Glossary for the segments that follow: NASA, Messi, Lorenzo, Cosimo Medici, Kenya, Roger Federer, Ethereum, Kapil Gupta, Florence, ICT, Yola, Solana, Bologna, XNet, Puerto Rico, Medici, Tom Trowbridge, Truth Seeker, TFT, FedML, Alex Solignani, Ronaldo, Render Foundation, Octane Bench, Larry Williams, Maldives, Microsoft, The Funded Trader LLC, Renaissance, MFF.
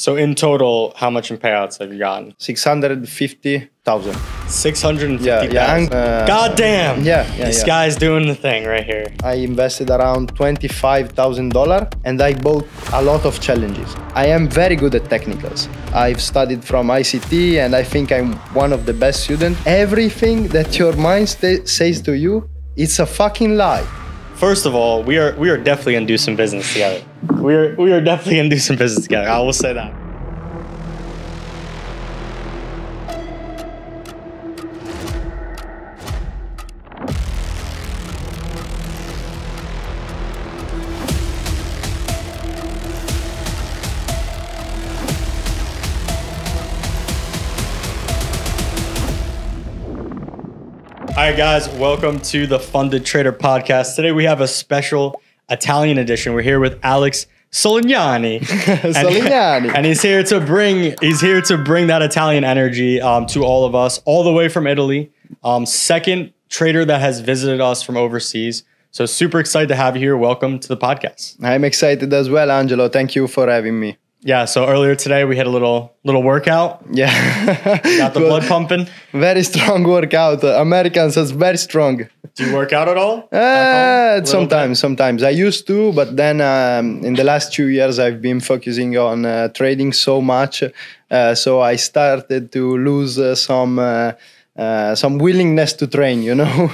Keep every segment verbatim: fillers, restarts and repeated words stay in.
So in total, how much in payouts have you gotten? six hundred fifty thousand. six hundred fifty thousand. Yeah, yeah, uh, God damn. Yeah, yeah. This yeah. guy's doing the thing right here. I invested around twenty-five thousand dollars and I bought a lot of challenges. I am very good at technicals. I've studied from I C T and I think I'm one of the best students. Everything that your mind says to you, it's a fucking lie. First of all, we are we are definitely gonna do some business together. We are we are definitely gonna do some business together. I will say that. All right, guys, welcome to the Funded Trader podcast. Today we have a special Italian edition. We're here with Alex Solignani. Solignani. And, and he's here to bring he's here to bring that Italian energy um, to all of us, all the way from Italy. Um, second trader that has visited us from overseas. So super excited to have you here. Welcome to the podcast. I'm excited as well, Angelo. Thank you for having me. Yeah, so earlier today we had a little little workout. Yeah. Got the blood pumping. Very strong workout. Americans are very strong. Do you work out at all? Uh, sometimes, bit? sometimes. I used to, but then um, in the last two years I've been focusing on uh, trading so much. Uh, so I started to lose uh, some uh, uh, some willingness to train, you know?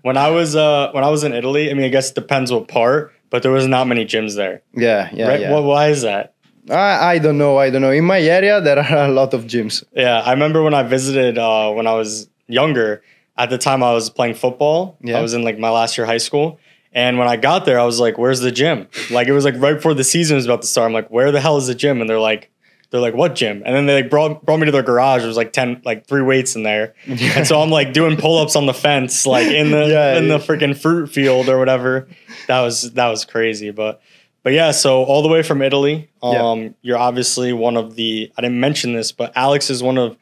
when I was uh, when I was in Italy, I mean, I guess it depends what part, but there was not many gyms there. Yeah, yeah, right? yeah. Well, why is that? I, I don't know. I don't know. In my area, there are a lot of gyms. Yeah. I remember when I visited uh, when I was younger, at the time I was playing football. Yeah. I was in like my last year of high school. And when I got there, I was like, where's the gym? Like it was like right before the season was about to start. I'm like, where the hell is the gym? And they're like, they're like, what gym? And then they like brought, brought me to their garage. There was like ten, like three weights in there. Yeah. And so I'm like doing pull-ups on the fence, like in the, yeah, in yeah. the freaking fruit field or whatever. That was, that was crazy. But But yeah, so all the way from Italy, um, yeah. you're obviously one of the, I didn't mention this, but Alex is one of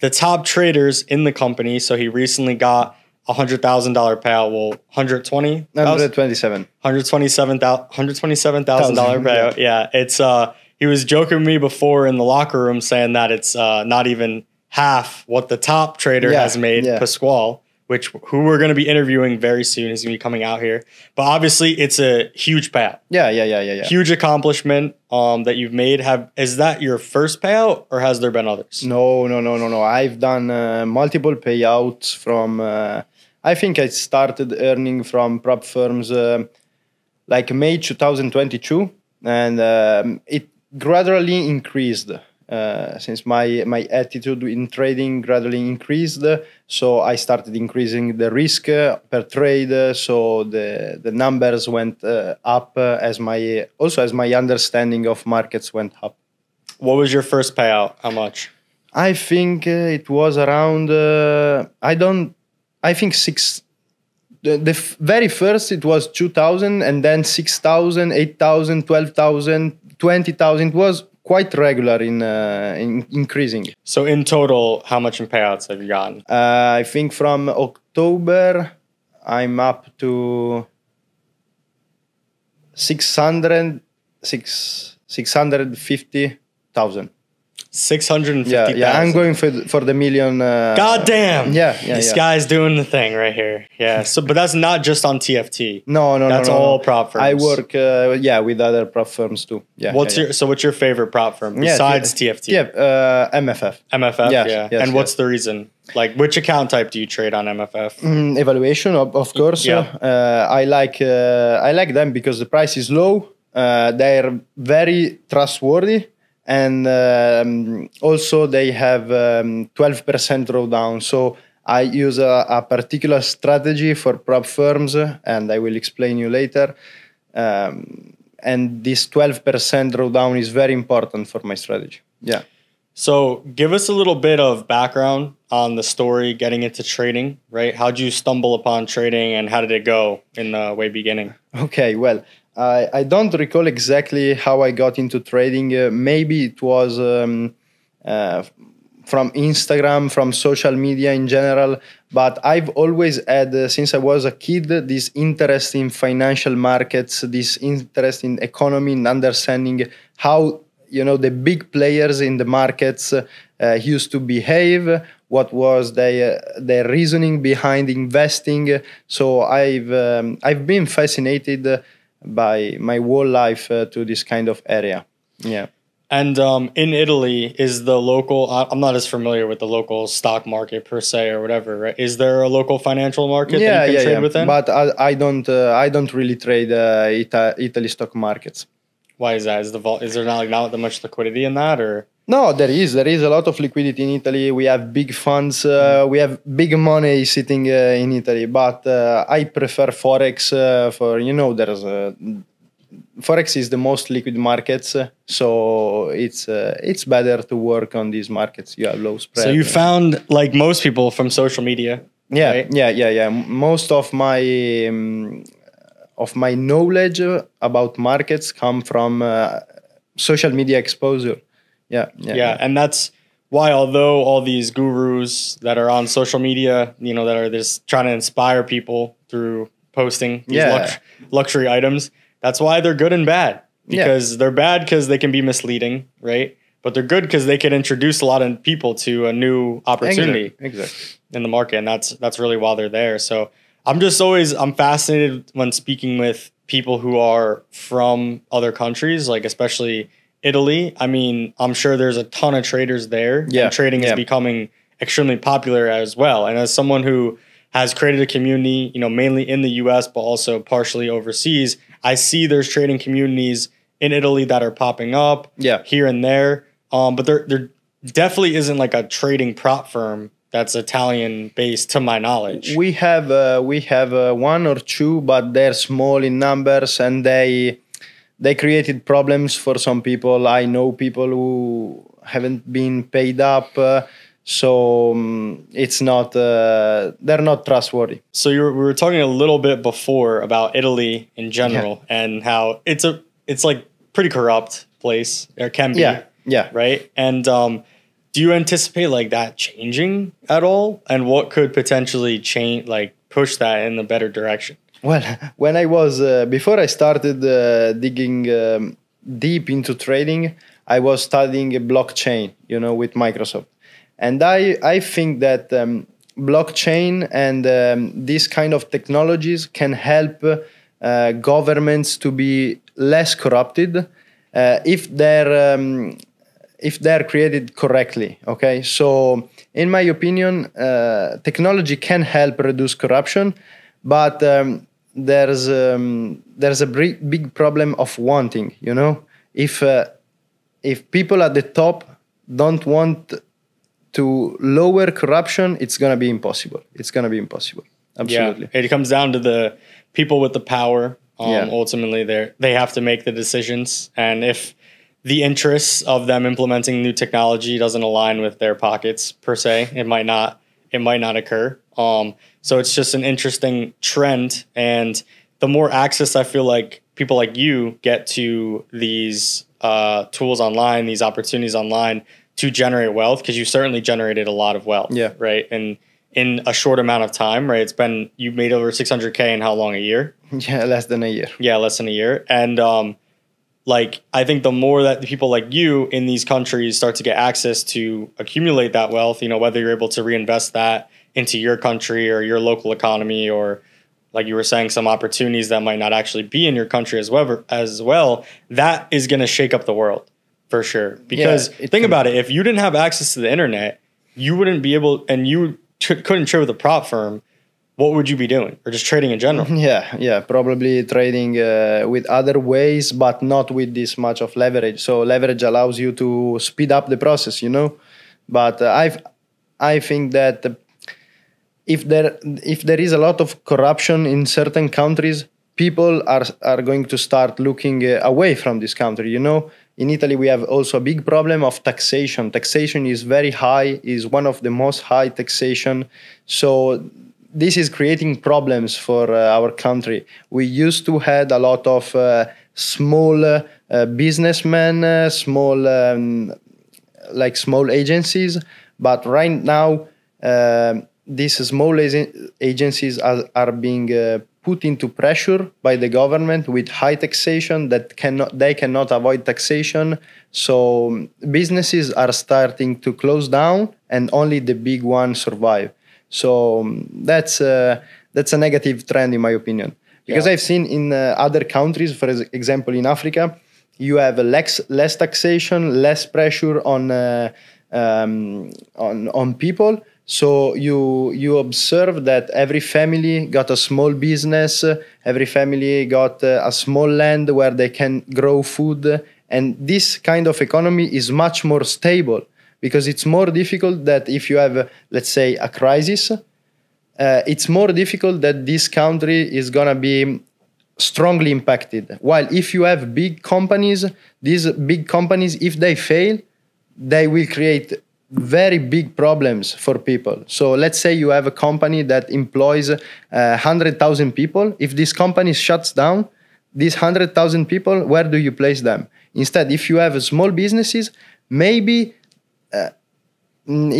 the top traders in the company. So he recently got a one hundred thousand dollar payout. Well, one hundred twenty thousand dollars? one hundred twenty-seven thousand dollars. one hundred twenty-seven thousand dollars payout. Yeah, it's uh, he was joking with me before in the locker room saying that it's uh, not even half what the top trader yeah, has made, yeah. Pasquale. Which who we're going to be interviewing very soon. He's going to be coming out here. But obviously, it's a huge payout. Yeah, yeah, yeah, yeah, yeah. Huge accomplishment um, that you've made. Have is that your first payout or has there been others? No, no, no, no, no. I've done uh, multiple payouts from, uh, I think I started earning from prop firms uh, like May two thousand twenty-two. And um, it gradually increased. Uh, since my my attitude in trading gradually increased, so I started increasing the risk uh, per trade. Uh, so the the numbers went uh, up uh, as my also as my understanding of markets went up. What was your first payout? How much? I think uh, it was around. Uh, I don't. I think six. The, the f very first it was two thousand, and then six thousand, eight thousand, twelve thousand, twenty thousand. It was quite regular in, uh, in increasing. So in total, how much in payouts have you gotten? Uh, I think from October, I'm up to six hundred, six, six hundred fifty thousand. six hundred fifty thousand. Yeah, yeah, I'm going for the, for the million. Uh, God damn. Yeah, yeah. This yeah. guy's doing the thing right here. Yeah. So, but that's not just on T F T. No, no, that's no. That's no, all no. prop firms. I work, uh, yeah, with other prop firms too. Yeah. What's yeah, your yeah. so? What's your favorite prop firm besides yeah, T F T? Yeah, uh, M F F. M F F. Yes, yeah. Yes, and what's yes. the reason? Like, which account type do you trade on M F F? Mm, evaluation, of, of course. Yeah. Uh, I like uh, I like them because the price is low. Uh, they're very trustworthy. And um, also they have um, twelve percent drawdown. So I use a, a particular strategy for prop firms, and I will explain you later. Um, and this twelve percent drawdown is very important for my strategy. Yeah. So give us a little bit of background on the story, getting into trading, right? How'd you stumble upon trading and how did it go in the way beginning? Okay, well, I, I don't recall exactly how I got into trading. Uh, maybe it was um, uh, from Instagram, from social media in general. But I've always had, uh, since I was a kid, this interest in financial markets, this interest in economy, in understanding how you know, the big players in the markets uh, used to behave, what was their, their reasoning behind investing. So I've, um, I've been fascinated by my whole life uh, to this kind of area. Yeah. And um, in Italy, is the local, I'm not as familiar with the local stock market per se or whatever, right? Is there a local financial market yeah, that you can yeah, trade yeah. within? But I, I, don't, uh, I don't really trade uh, Ita- Italy stock markets. Why is that? Is, the vol- is there not, like, not that much liquidity in that? Or No, there is. There is a lot of liquidity in Italy. We have big funds. Uh, mm. We have big money sitting uh, in Italy. But uh, I prefer Forex uh, for, you know, there's a... Forex is the most liquid markets, so it's uh, it's better to work on these markets. You have low spread. So you found, like most people, from social media. Yeah, right? yeah, yeah, yeah. Most of my um, of my knowledge about markets come from uh, social media exposure. Yeah, yeah, yeah, and that's why, although all these gurus that are on social media, you know, that are just trying to inspire people through posting these yeah. lux- luxury items. That's why they're good and bad, because yeah. they're bad because they can be misleading, right? But they're good because they can introduce a lot of people to a new opportunity exactly. Exactly. in the market. And that's that's really why they're there. So I'm just always, I'm fascinated when speaking with people who are from other countries, like especially Italy. I mean, I'm sure there's a ton of traders there. Yeah. And trading yeah. is becoming extremely popular as well. And as someone who has created a community, you know, mainly in the U S, but also partially overseas, I see there's trading communities in Italy that are popping up yeah. here and there. Um, but there, there definitely isn't like a trading prop firm that's Italian based, to my knowledge. We have uh, we have uh, one or two, but they're small in numbers, and they they created problems for some people. I know people who haven't been paid up. Uh, So um, it's not, uh, they're not trustworthy. So you were, we were talking a little bit before about Italy in general yeah. and how it's a, it's like pretty corrupt place, or can be. Yeah. Yeah. Right. And um, do you anticipate like that changing at all? And what could potentially change, like push that in the better direction? Well, when I was, uh, before I started uh, digging um, deep into trading, I was studying blockchain, you know, with Microsoft. And I, I think that um, blockchain and um, these kind of technologies can help uh, governments to be less corrupted uh, if they're um, if they're created correctly. Okay, so in my opinion, uh, technology can help reduce corruption, but um, there's um, there's a big problem of wanting. You know, if uh, if people at the top don't want to lower corruption, it's going to be impossible. It's going to be impossible. Absolutely. Yeah, it comes down to the people with the power. Um, yeah. Ultimately, they they have to make the decisions. And if the interests of them implementing new technology doesn't align with their pockets, per se, it might not it might not occur. Um, so it's just an interesting trend. And the more access I feel like people like you get to these uh, tools online, these opportunities online, to generate wealth, because you certainly generated a lot of wealth, yeah. right? And in a short amount of time, right? It's been, you made over six hundred K in how long, a year? Yeah, less than a year. Yeah, less than a year. And um, like, I think the more that people like you in these countries start to get access to accumulate that wealth, you know, whether you're able to reinvest that into your country or your local economy, or like you were saying, some opportunities that might not actually be in your country as well, as well, that is going to shake up the world. For sure. Because yeah, think about it. If you didn't have access to the internet, you wouldn't be able, and you t- couldn't trade with a prop firm, what would you be doing? Or just trading in general? Yeah, yeah. Probably trading uh, with other ways, but not with this much of leverage. So leverage allows you to speed up the process, you know? But uh, I've, I think that if there if there is a lot of corruption in certain countries, people are, are going to start looking uh, away from this country, you know? In Italy, we have also a big problem of taxation. Taxation is very high, is one of the most high taxation. So this is creating problems for uh, our country. We used to had a lot of uh, small uh, businessmen, uh, small um, like small agencies, but right now uh, these small agencies are, are being uh, put into pressure by the government with high taxation that cannot they cannot avoid taxation. So businesses are starting to close down and only the big ones survive. So that's a, that's a negative trend in my opinion. Because yeah. I've seen in uh, other countries, for example in Africa, you have less, less taxation, less pressure on, uh, um, on, on people. So you you observe that every family got a small business, every family got a small land where they can grow food. And this kind of economy is much more stable because it's more difficult that if you have, let's say, a crisis, uh, it's more difficult that this country is going to be strongly impacted. While if you have big companies, these big companies, if they fail, they will create very big problems for people. So let's say you have a company that employs uh, one hundred thousand people. If this company shuts down, these one hundred thousand people, where do you place them? Instead, if you have small businesses, maybe uh,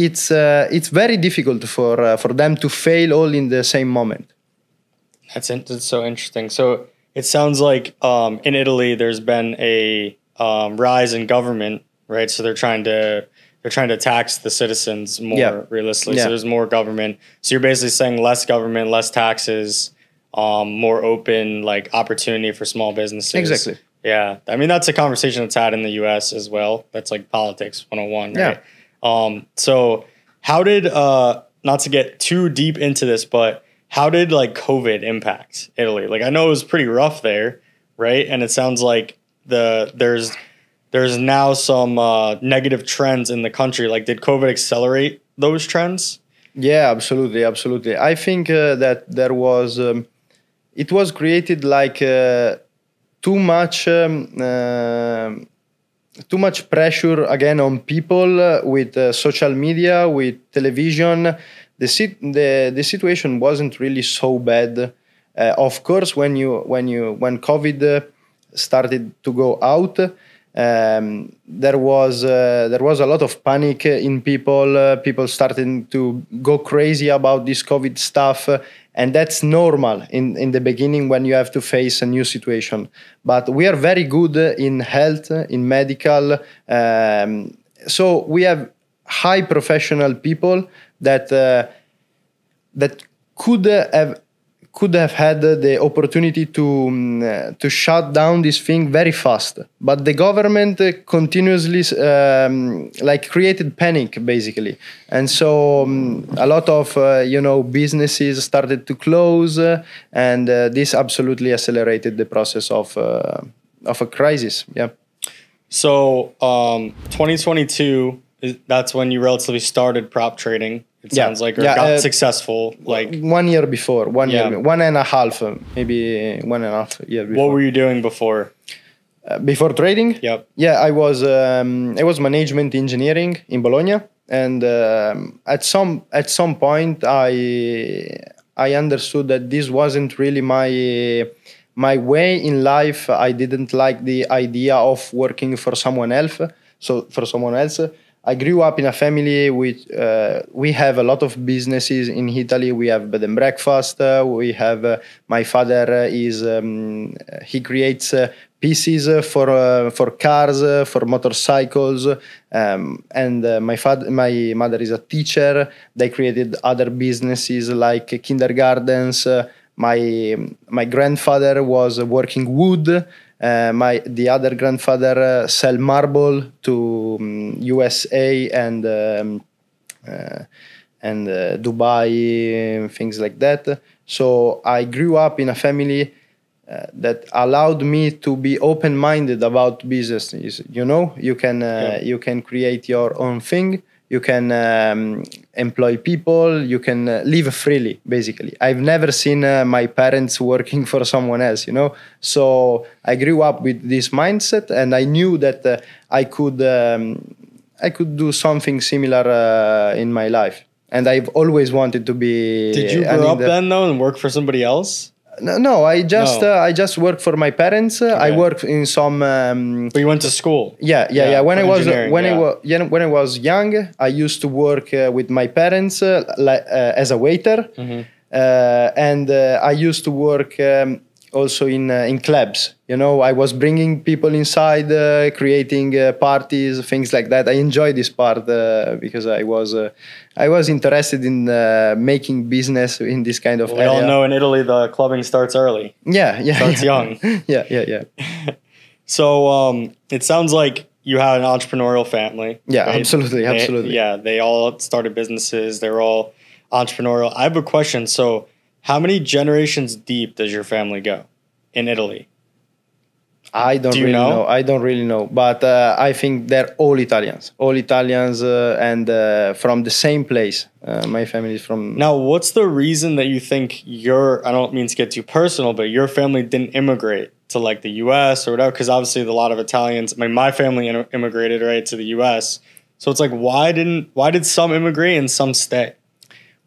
it's uh, it's very difficult for uh, for them to fail all in the same moment. That's, in that's so interesting. So it sounds like um, in Italy, there's been a um, rise in government, right? So they're trying to They're trying to tax the citizens more yeah. realistically. Yeah. So there's more government. So you're basically saying less government, less taxes, um, more open like opportunity for small businesses. Exactly. Yeah. I mean, that's a conversation that's had in the U S as well. That's like politics one oh one, right? Yeah. Um, so how did, uh, not to get too deep into this, but how did like COVID impact Italy? Like I know it was pretty rough there, right? And it sounds like the there's... there's now some uh, negative trends in the country. Like, did COVID accelerate those trends? Yeah, absolutely, absolutely. I think uh, that there was, um, it was created like uh, too much, um, uh, too much pressure again on people uh, with uh, social media, with television. The sit the the situation wasn't really so bad. Uh, of course, when you when you when COVID uh, started to go out. Um, there was uh, there was a lot of panic in people. Uh, people starting to go crazy about this COVID stuff, uh, and that's normal in in the beginning when you have to face a new situation. But we are very good in health, in medical. Um, so we have high professional people that uh, that could have. could have had the opportunity to, um, to shut down this thing very fast. But the government continuously um, like created panic, basically. And so um, a lot of, uh, you know, businesses started to close uh, and uh, this absolutely accelerated the process of, uh, of a crisis. Yeah. So um, twenty twenty-two, that's when you relatively started prop trading. It sounds yeah. like or yeah, got uh, successful like one year before one yeah. year one and a half maybe one and a half year before. What were you doing before uh, before trading? Yep. Yeah, I was um, I was management engineering in Bologna, and um, at some at some point I I understood that this wasn't really my my way in life. I didn't like the idea of working for someone else. So for someone else. I grew up in a family which uh, we have a lot of businesses in Italy. We have bed and breakfast. Uh, we have uh, my father uh, is um, he creates uh, pieces uh, for uh, for cars, uh, for motorcycles, um, and uh, my father, my mother is a teacher. They created other businesses like uh, kindergartens. Uh, my my grandfather was working wood. Uh, my the other grandfather uh, sell marble to um, U S A and um, uh, and uh, Dubai, things like that. So I grew up in a family uh, that allowed me to be open-minded about businesses. You know, you can uh, yeah. you can create your own thing. You can um, employ people. You can uh, live freely, basically. I've never seen uh, my parents working for someone else, you know. So I grew up with this mindset, and I knew that uh, I could um, I could do something similar uh, in my life. And I've always wanted to be. Did you grow up the, then though and work for somebody else? No, no. I just no. Uh, I just work for my parents. Okay. I work in some. Um, but you went to school. Yeah, yeah, yeah. yeah. When I was when yeah. I was yeah, when I was young, I used to work uh, with my parents uh, uh, as a waiter. Mm-hmm. Uh, and uh, I used to work um, also in uh, in clubs. You know, I was bringing people inside, uh, creating uh, parties, things like that. I enjoyed this part uh, because I was uh, I was interested in uh, making business in this kind of. Well, we area. all know in Italy the clubbing starts early. Yeah, yeah, starts yeah. young. yeah, yeah, yeah. So um, it sounds like you had an entrepreneurial family. Yeah, right? absolutely, they, absolutely. Yeah, they all started businesses. They're all entrepreneurial. I have a question. So how many generations deep does your family go in Italy? I don't Do really know? know. I don't really know. But uh, I think they're all Italians, all Italians uh, and uh, from the same place. Uh, my family is from... Now, what's the reason that you think your, I don't mean to get too personal, but your family didn't immigrate to like the U S or whatever? Because obviously a lot of Italians, I mean, my family immigrated right to the U S. So it's like, why didn't, why did some immigrate and some stay?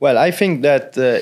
Well, I think that uh,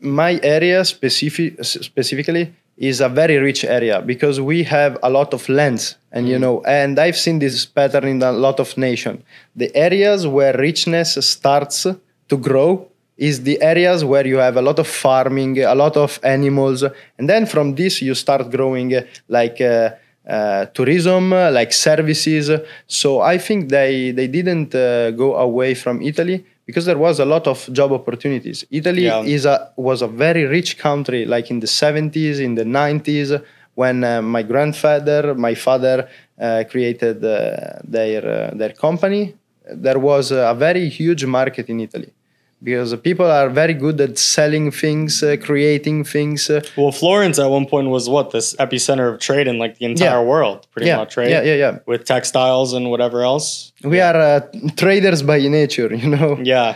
my area specific, specifically is a very rich area because we have a lot of lands. And, mm. you know, and I've seen this pattern in a lot of nations. The areas where richness starts to grow is the areas where you have a lot of farming, a lot of animals. And then from this, you start growing uh, like... Uh, Uh, tourism, uh, like services. So I think they, they didn't uh, go away from Italy because there was a lot of job opportunities. Italy yeah. is a, was a very rich country, like in the seventies, in the nineties, when uh, my grandfather, my father uh, created uh, their, uh, their company. There was a very huge market in Italy. Because people are very good at selling things, uh, creating things. Uh. Well, Florence at one point was what? This epicenter of trade in like the entire yeah. world, pretty yeah. much, right? Yeah, yeah, yeah. With textiles and whatever else. We yeah. are uh, traders by nature, you know? Yeah,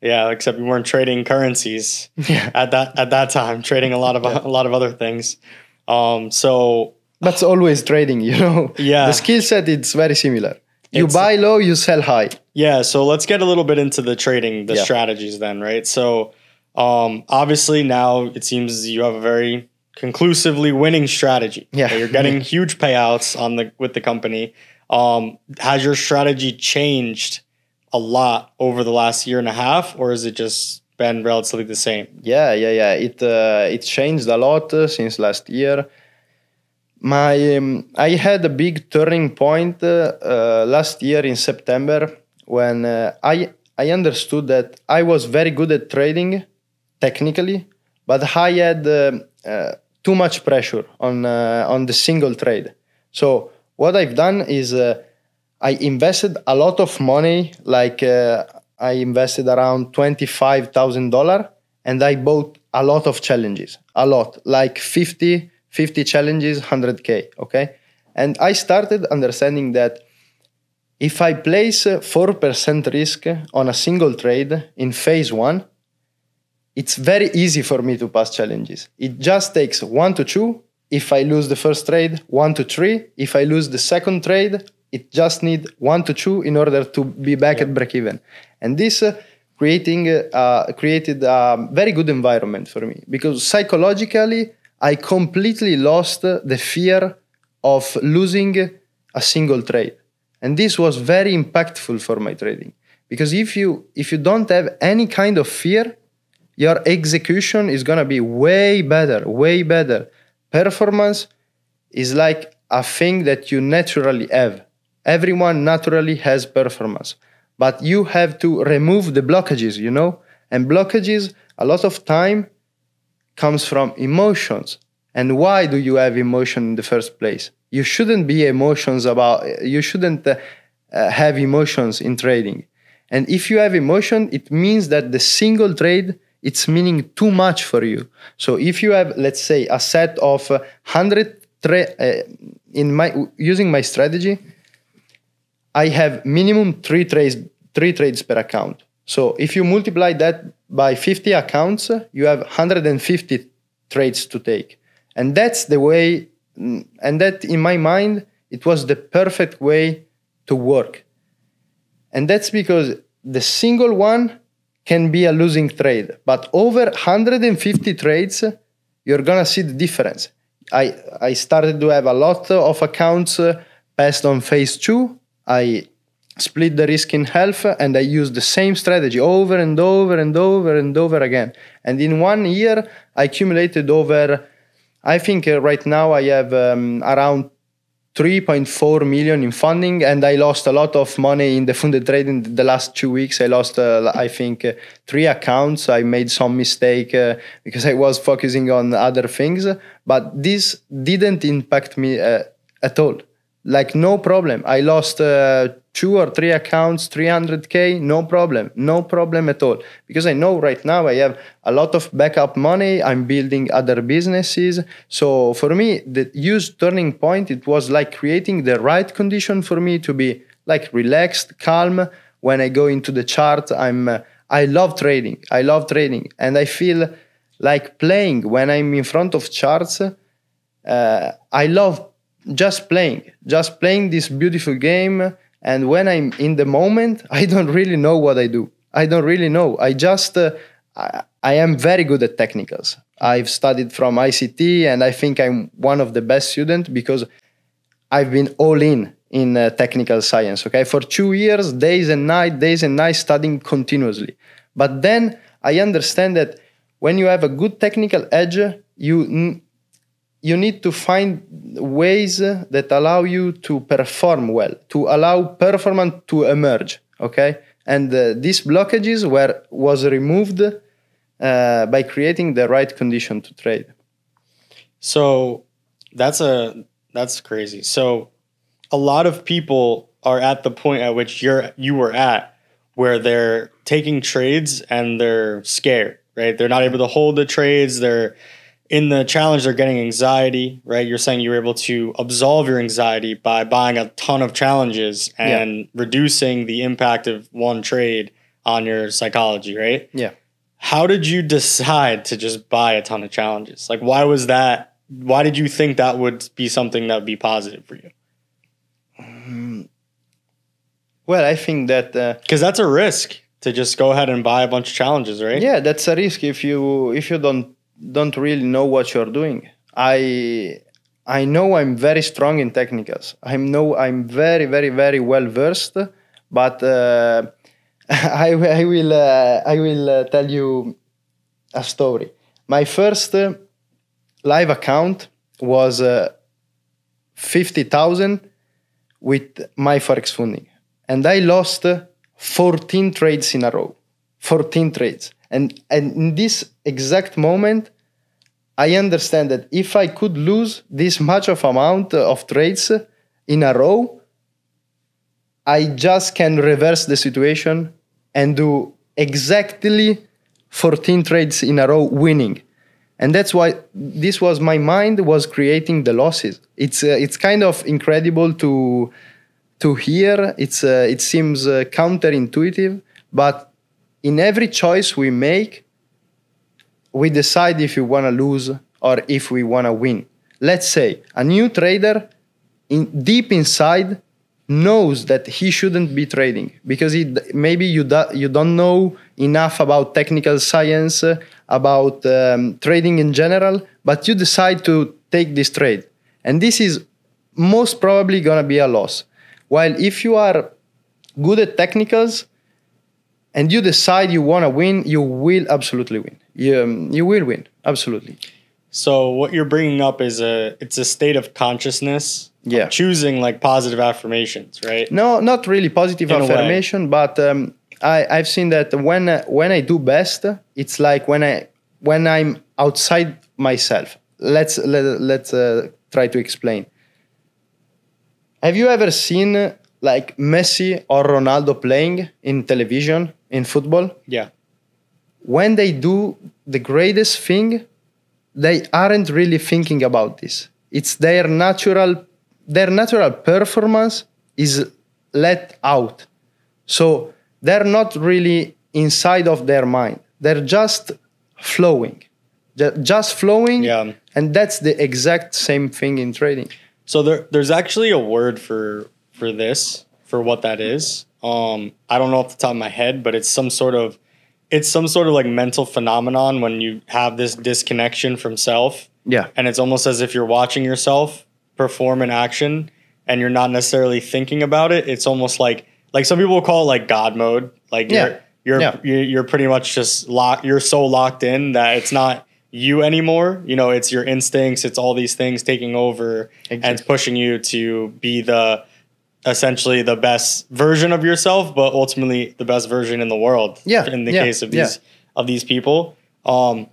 yeah, except we weren't trading currencies yeah. at that at that time, trading a lot of, yeah. a lot of other things. Um, so, That's always trading, you know? Yeah. The skill set is very similar. You it's, buy low, you sell high. Yeah, so let's get a little bit into the trading, the yeah. strategies then, right? So um, obviously now it seems you have a very conclusively winning strategy. Yeah. So you're getting huge payouts on the with the company. Um, has your strategy changed a lot over the last year and a half, or is it just been relatively the same? Yeah, yeah, yeah. It, uh, it changed a lot uh, since last year. My, um, I had a big turning point uh, uh, last year in September when uh, I, I understood that I was very good at trading technically, but I had uh, uh, too much pressure on, uh, on the single trade. So what I've done is uh, I invested a lot of money, like uh, I invested around twenty-five thousand dollars and I bought a lot of challenges, a lot, like fifty, fifty challenges, one hundred K, okay? And I started understanding that if I place four percent risk on a single trade in phase one, it's very easy for me to pass challenges. It just takes one to two. If I lose the first trade, one to three. If I lose the second trade, it just needs one to two in order to be back yeah. at break-even. And this uh, creating uh, created a very good environment for me because psychologically, I completely lost the fear of losing a single trade. And this was very impactful for my trading. Because if you, if you don't have any kind of fear, your execution is going to be way better, way better. Performance is like a thing that you naturally have. Everyone naturally has performance. But you have to remove the blockages, you know? And blockages, a lot of time, comes from emotions. And why do you have emotion in the first place? You shouldn't be emotions about, you shouldn't uh, uh, have emotions in trading. And if you have emotion, it means that the single trade, it's meaning too much for you. So if you have, let's say, a set of uh, one hundred trades, uh, in my, using my strategy, I have minimum three trades, three trades per account. So if you multiply that by fifty accounts, you have one hundred fifty trades to take. And that's the way, and that in my mind, it was the perfect way to work. And that's because the single one can be a losing trade, but over one hundred fifty trades, you're gonna see the difference. I, I started to have a lot of accounts passed on phase two. I split the risk in half, and I use the same strategy over and over and over and over again. And in one year, I accumulated over, I think uh, right now I have um, around three point four million in funding, and I lost a lot of money in the funded trading the last two weeks. I lost, uh, I think, uh, three accounts. I made some mistake uh, because I was focusing on other things, but this didn't impact me uh, at all. Like, no problem. I lost uh, two or three accounts, three hundred K, no problem, no problem at all. Because I know right now I have a lot of backup money, I'm building other businesses. So for me, the use turning point, it was like creating the right condition for me to be like relaxed, calm. When I go into the chart, I'm, uh, I love trading, I love trading. And I feel like playing when I'm in front of charts. Uh, I love just playing, just playing this beautiful game. And when I'm in the moment, I don't really know what I do. I don't really know. I just, uh, I, I am very good at technicals. I've studied from I C T, and I think I'm one of the best students because I've been all in in uh, technical science, okay? For two years, days and night, days and night studying continuously. But then I understand that when you have a good technical edge, you you need to find ways that allow you to perform well, to allow performance to emerge, okay? And uh, these blockages were was removed uh, by creating the right condition to trade. So that's a that's crazy. So a lot of people are at the point at which you're you were at, where they're taking trades and they're scared, right? They're not able to hold the trades. They're in the challenge, they're getting anxiety, right? You're saying you were able to absolve your anxiety by buying a ton of challenges and yeah. reducing the impact of one trade on your psychology, right? Yeah. How did you decide to just buy a ton of challenges? Like, why was that? Why did you think that would be something that would be positive for you? Um, well, I think that... Because uh, that's a risk to just go ahead and buy a bunch of challenges, right? Yeah, that's a risk if you if you don't... don't really know what you're doing. I I know I'm very strong in technicals. I know I'm very, very, very well versed, but uh, I, I will, uh, I will uh, tell you a story. My first uh, live account was uh, fifty thousand with my Forex funding. And I lost fourteen trades in a row, fourteen trades. And, and in this exact moment, I understand that if I could lose this much of amount of trades in a row, I just can reverse the situation and do exactly fourteen trades in a row winning. And that's why this was my mind was creating the losses. It's, uh, it's kind of incredible to, to hear. It's, uh, it seems uh, counterintuitive, but in every choice we make, we decide if we want to lose or if we want to win. Let's say a new trader in, deep inside knows that he shouldn't be trading because he, maybe you, do, you don't know enough about technical science, uh, about um, trading in general, but you decide to take this trade. And this is most probably going to be a loss. While if you are good at technicals, and you decide you want to win, you will absolutely win. You, um, you will win, absolutely. So what you're bringing up is a it's a state of consciousness. Yeah. Of choosing like positive affirmations, right? No, not really positive in affirmation, but um, I I've seen that when uh, when I do best, it's like when I when I'm outside myself. Let's let let's uh, try to explain. Have you ever seen uh, like Messi or Ronaldo playing in television? In football, yeah, when they do the greatest thing, they aren't really thinking about this. It's their natural, their natural performance is let out. So they're not really inside of their mind. They're just flowing, they're just flowing, yeah. And that's the exact same thing in trading. So there, there's actually a word for for this, for what that is. Um, I don't know off the top of my head, but it's some sort of, it's some sort of like mental phenomenon when you have this disconnection from self. Yeah. And it's almost as if you're watching yourself perform an action and you're not necessarily thinking about it. It's almost like, like some people call it like God mode. Like yeah. you're, You're yeah. you're pretty much just locked. You're so locked in that it's not you anymore. You know, it's your instincts. It's all these things taking over exactly. and it's pushing you to be the essentially the best version of yourself, but ultimately the best version in the world. Yeah. In the yeah. case of these yeah. of these people. Um,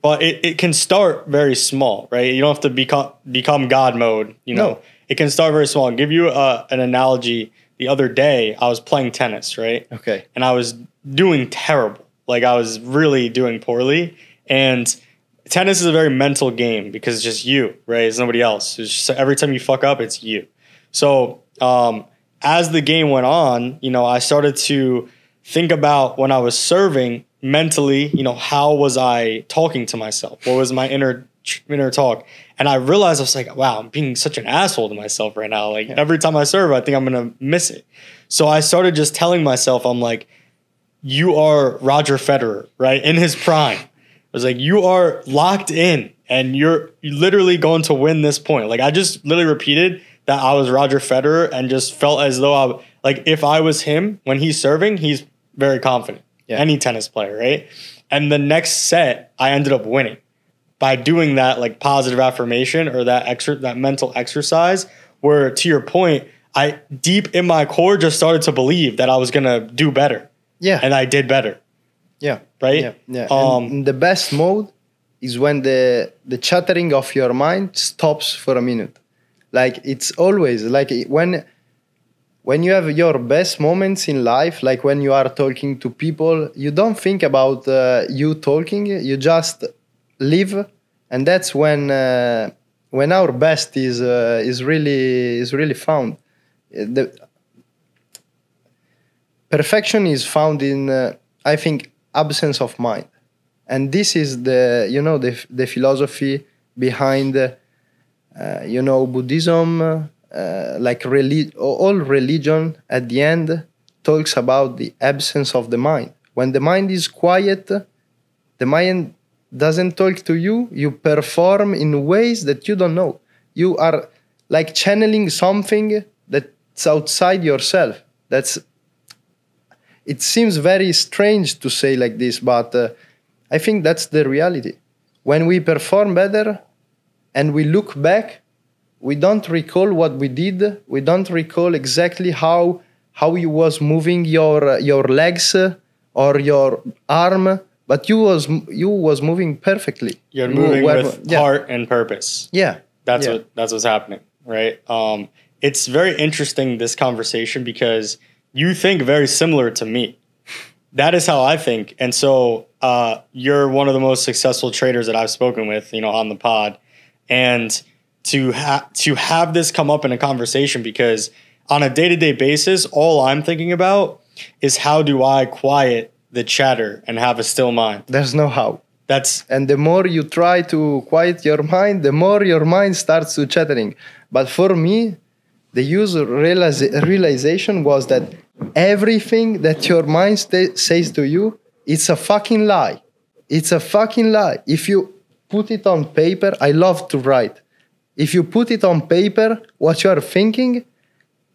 but it, it can start very small, right? You don't have to become become God mode. You know, no. It can start very small. I'll give you a, an analogy. The other day, I was playing tennis, right? Okay. And I was doing terrible. Like, I was really doing poorly. And tennis is a very mental game because it's just you, right? It's nobody else. It's just every time you fuck up, it's you. So um, as the game went on, you know, I started to think about when I was serving mentally, you know, how was I talking to myself? What was my inner inner talk? And I realized I was like, wow, I'm being such an asshole to myself right now. Like yeah. every time I serve, I think I'm going to miss it. So I started just telling myself, I'm like, you are Roger Federer, right? In his prime. I was like, you are locked in and you're literally going to win this point. Like, I just literally repeated that I was Roger Federer and just felt as though I, like, if I was him when he's serving, he's very confident. Yeah. Any tennis player, right? And the next set, I ended up winning. By doing that, like, positive affirmation or that extra, that mental exercise, where, to your point, I deep in my core just started to believe that I was gonna do better. Yeah, and I did better. Yeah, right. Yeah, yeah. Um, and the best mode is when the the chattering of your mind stops for a minute. Like, it's always like when when you have your best moments in life, like when you are talking to people, you don't think about uh, you talking. You just live, and that's when uh, when our best is uh, is really is really found. The perfection is found in uh, I think absence of mind, and this is the you know the the philosophy behind uh, you know Buddhism, uh, like relig- all religion at the end talks about the absence of the mind. When the mind is quiet, the mind doesn't talk to you, you perform in ways that you don't know. You are like channeling something that's outside yourself. That's, it seems very strange to say like this, but uh, I think that's the reality. When we perform better and we look back, we don't recall what we did. We don't recall exactly how how you was moving your your legs or your arm. But you was you was moving perfectly. You're moving Where, with yeah. heart and purpose. Yeah, that's yeah. what that's what's happening, right? Um, it's very interesting, this conversation, because you think very similar to me. That is how I think, and so uh, you're one of the most successful traders that I've spoken with, you know, on the pod, and to ha- to have this come up in a conversation, because on a day-to-day basis, all I'm thinking about is how do I quiet the chatter and have a still mind. There's no how. That's and the more you try to quiet your mind, the more your mind starts to chattering. But for me, the user realiza- realization was that everything that your mind sta- says to you, it's a fucking lie. It's a fucking lie. If you put it on paper, I love to write. If you put it on paper, what you are thinking,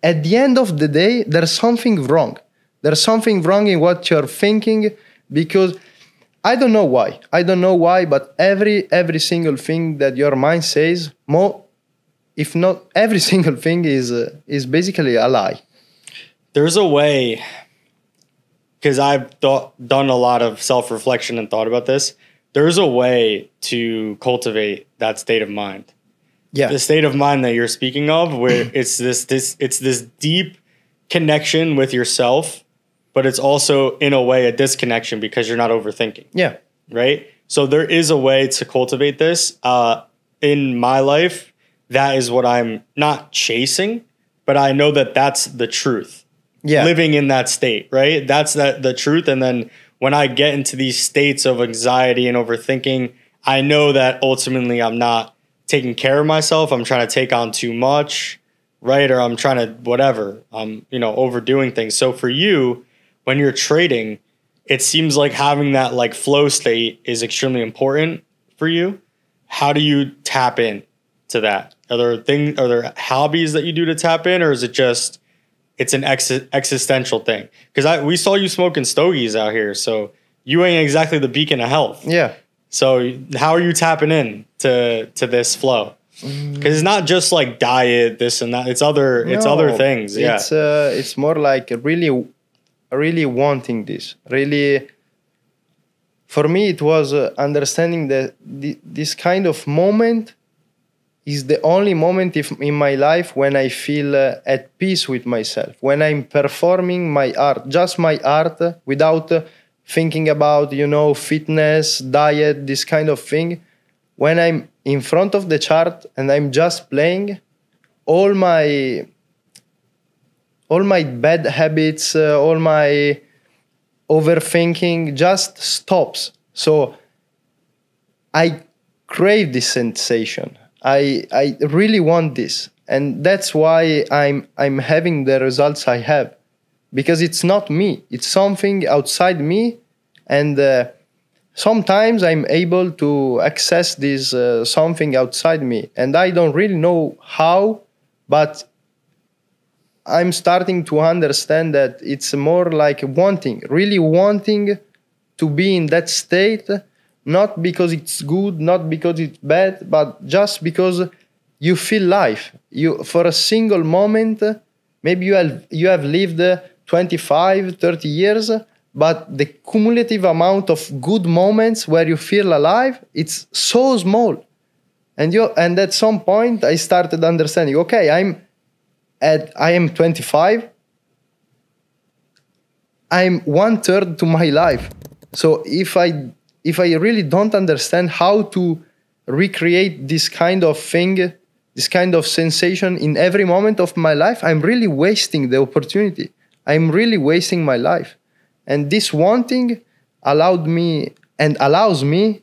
at the end of the day, there's something wrong. There's something wrong in what you're thinking, because I don't know why. I don't know why, but every every single thing that your mind says, more, if not every single thing, is uh, is basically a lie. There's a way, because I've th- done a lot of self-reflection and thought about this. There's a way to cultivate that state of mind. Yeah, the state of mind that you're speaking of, where it's this this it's this deep connection with yourself. But it's also, in a way, a disconnection because you're not overthinking. Yeah. Right? So there is a way to cultivate this. Uh, in my life, that is what I'm not chasing, but I know that that's the truth. Yeah. Living in that state, right? That's that the truth. And then when I get into these states of anxiety and overthinking, I know that ultimately I'm not taking care of myself. I'm trying to take on too much, right? Or I'm trying to whatever. I'm, you know, overdoing things. So for you, when you're trading, it seems like having that like flow state is extremely important for you. How do you tap in to that? Are there things, are there hobbies that you do to tap in, or is it just it's an ex- existential thing. Because I we saw you smoking stogies out here, so you ain't exactly the beacon of health. Yeah. So how are you tapping in to to this flow? Because it's not just like diet, this and that. It's other, no, it's other things. Yeah. It's uh, it's more like really, really wanting this. Really, for me, it was uh, understanding that th- this kind of moment is the only moment if, in my life when I feel uh, at peace with myself. When I'm performing my art, just my art, uh, without uh, thinking about, you know, fitness, diet, this kind of thing. When I'm in front of the chart and I'm just playing, all my all my bad habits, uh, all my overthinking just stops. So I crave this sensation. I I really want this, and that's why I'm I'm having the results I have, because it's not me. It's something outside me, and. Uh, Sometimes I'm able to access this uh, something outside me, and I don't really know how, but I'm starting to understand that it's more like wanting, really wanting to be in that state, not because it's good, not because it's bad, but just because you feel life. You, for a single moment, maybe you have, you have lived twenty-five, thirty years, but the cumulative amount of good moments where you feel alive, it's so small. And you and at some point I started understanding, okay, I'm at I am twenty-five. I'm one third to my life. So if I if I really don't understand how to recreate this kind of thing, this kind of sensation in every moment of my life, I'm really wasting the opportunity. I'm really wasting my life. And this wanting allowed me and allows me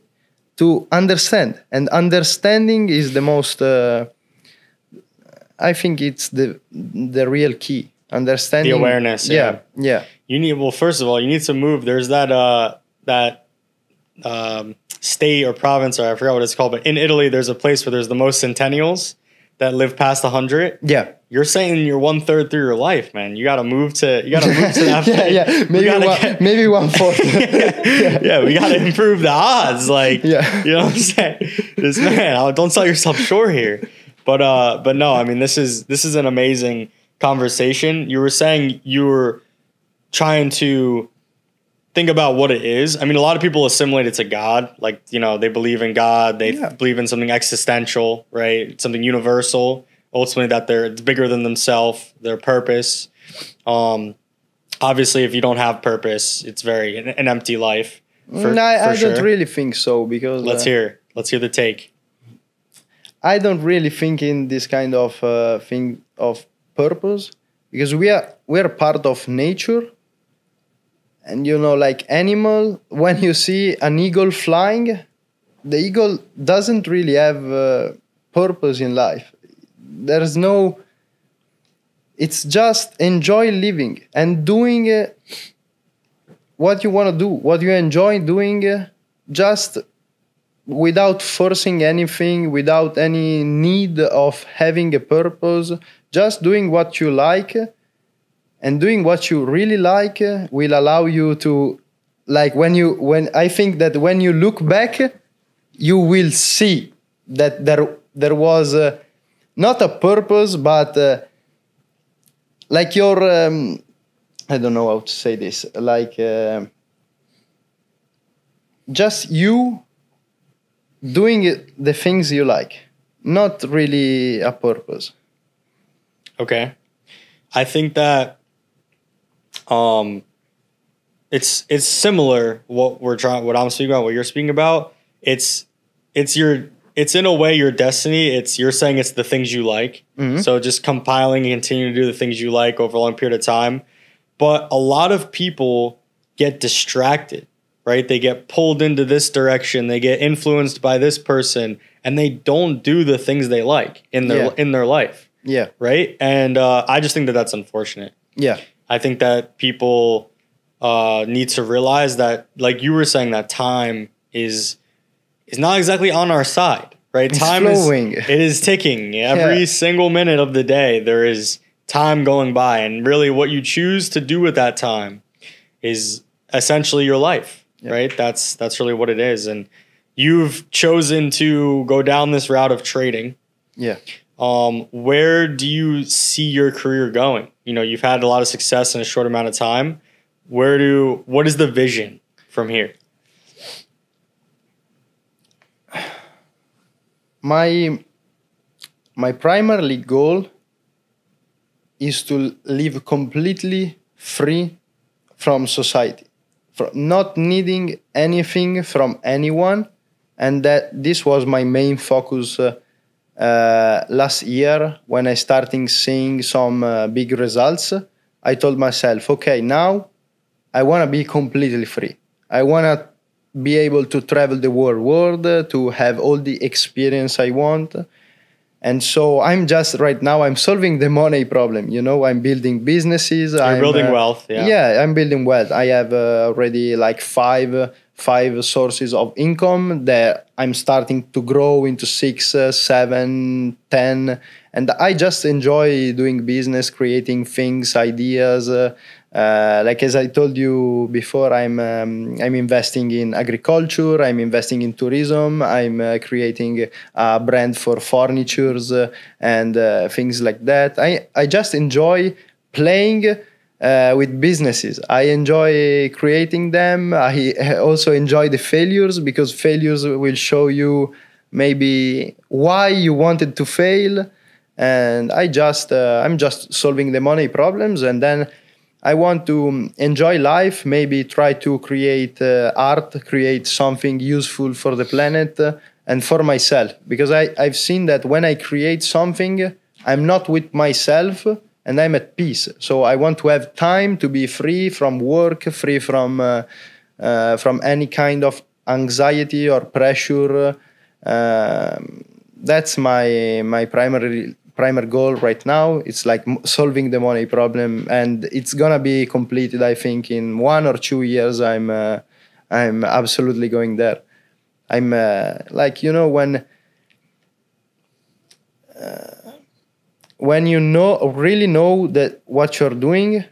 to understand. And understanding is the most, uh, I think it's the the real key. Understanding. The awareness. Yeah, yeah. yeah. You need, well, first of all, you need to move. There's that, uh, that um, state or province, or I forgot what it's called, but in Italy, there's a place where there's the most centennials that live past one hundred. Yeah. You're saying you're one third through your life, man. You got to move to, you got to move to that. yeah, yeah. Maybe one, get, maybe one fourth. yeah. yeah, we got to improve the odds. Like, yeah. you know what I'm saying? This man, don't sell yourself short here. But, uh, but no, I mean, this is, this is an amazing conversation. You were saying you were trying to think about what it is. I mean, a lot of people assimilate it to God. Like, you know, they believe in God. They yeah. believe in something existential, right? Something universal. Ultimately, that they're it's bigger than themselves, their purpose. Um, obviously, if you don't have purpose, it's very an, an empty life. For, no, I, for I sure. don't really think so because let's uh, hear let's hear the take. I don't really think in this kind of uh, thing of purpose, because we are we are part of nature, and you know, like animal. When you see an eagle flying, the eagle doesn't really have uh, purpose in life. There's no, it's just enjoy living and doing uh, what you want to do, what you enjoy doing, uh, just without forcing anything, without any need of having a purpose, just doing what you like, and doing what you really like uh, will allow you to, like when you, when I think that when you look back, you will see that there, there was uh, not a purpose, but uh, like your, um, I don't know how to say this, like uh, just you doing the things you like, not really a purpose. Okay. I think that um, it's it's similar what we're trying, what I'm speaking about, what you're speaking about. It's it's your... It's in a way your destiny. It's you're saying it's the things you like. Mm-hmm. So just compiling and continuing to do the things you like over a long period of time. But a lot of people get distracted, right? They get pulled into this direction. They get influenced by this person, and they don't do the things they like in their yeah. in their life. Yeah. Right. And uh, I just think that that's unfortunate. Yeah. I think that people uh, need to realize that, like you were saying, that time is. It's not exactly on our side, right? It's time flowing. Is, it is ticking. Every yeah. single minute of the day, there is time going by. And really what you choose to do with that time is essentially your life, yep. right? That's, that's really what it is. And you've chosen to go down this route of trading. Yeah. Um, where do you see your career going? You know, you've had a lot of success in a short amount of time. Where do, what is the vision from here? My, my primary goal is to live completely free from society, from not needing anything from anyone. And that this was my main focus uh, uh, last year when I started seeing some uh, big results. I told myself, okay, now I want to be completely free. I want to be able to travel the world, world uh, to have all the experience I want. And so I'm just right now, I'm solving the money problem. You know, I'm building businesses. You're I'm building uh, wealth. Yeah. yeah, I'm building wealth. I have uh, already like five, uh, five sources of income that I'm starting to grow into six, uh, seven, ten. And I just enjoy doing business, creating things, ideas. Uh, uh, like as I told you before, I'm um, I'm investing in agriculture. I'm investing in tourism. I'm uh, creating a brand for furnitures uh, and uh, things like that. I I just enjoy playing uh, with businesses. I enjoy creating them. I also enjoy the failures, because failures will show you maybe why you wanted to fail. And I just, uh, I'm just solving the money problems. And then I want to enjoy life, maybe try to create uh, art, create something useful for the planet uh, and for myself. Because I, I've seen that when I create something, I'm not with myself and I'm at peace. So I want to have time to be free from work, free from, uh, uh, from any kind of anxiety or pressure. Uh, that's my, my primary primary goal right now. It's like solving the money problem, and it's gonna be completed, I think, in one or two years. I'm uh, I'm absolutely going there. I'm uh, like, you know, when uh, when you know really know that what you're doing,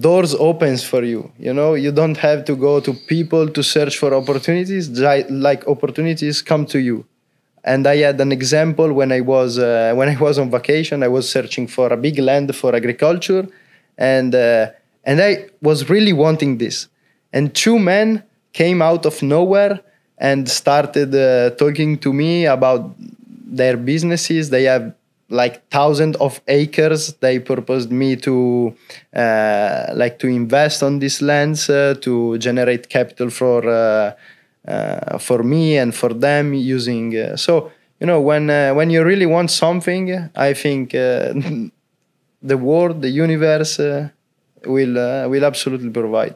doors opens for you. You know, you don't have to go to people to search for opportunities. Like opportunities come to you. And I had an example when I was uh, when I was on vacation. I was searching for a big land for agriculture, and uh, and I was really wanting this. And two men came out of nowhere and started uh, talking to me about their businesses. They have like thousands of acres. They proposed me to uh, like to invest on these lands uh, to generate capital for. Uh, Uh, for me and for them using uh, so you know when uh, when you really want something, I think uh, the world, the universe uh, will uh, will absolutely provide.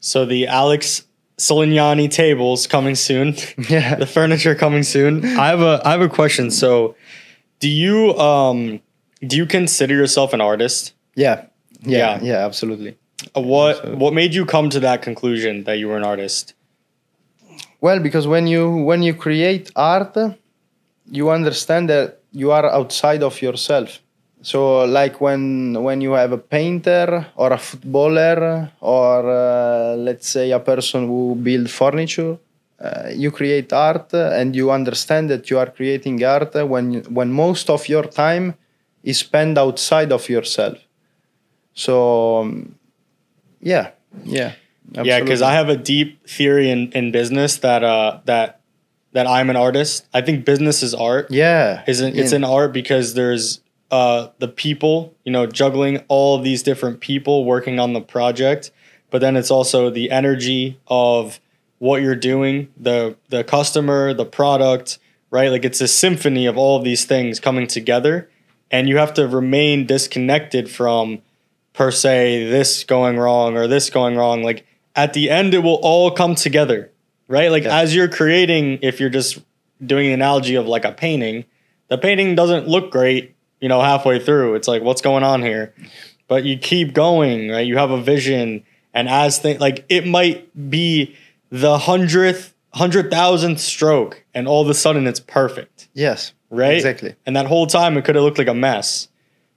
So the Alex Solignani tables coming soon. Yeah, the furniture coming soon. I have a I have a question. So do you um do you consider yourself an artist? Yeah, yeah, yeah, yeah absolutely. Uh, what absolutely. What made you come to that conclusion that you were an artist? Well, because when you when you create art, you understand that you are outside of yourself. So like when when you have a painter or a footballer or uh, let's say a person who builds furniture, uh, you create art and you understand that you are creating art when when most of your time is spent outside of yourself. So um, yeah, yeah. Absolutely. Yeah, because I have a deep theory in, in business that uh that that I'm an artist. I think business is art. Yeah, isn't yeah. It's an art because there's uh the people, you know, juggling all these different people working on the project, but then it's also the energy of what you're doing, the the customer, the product, right? Like it's a symphony of all of these things coming together, and you have to remain disconnected from per se this going wrong or this going wrong. Like at the end, it will all come together, right? Like yeah. as you're creating, if you're just doing an analogy of like a painting, the painting doesn't look great, you know, halfway through. It's like, what's going on here? But you keep going, right? You have a vision. And as things, like it might be the hundredth, hundred thousandth stroke, and all of a sudden it's perfect. Yes, right? Exactly. And that whole time it could have looked like a mess.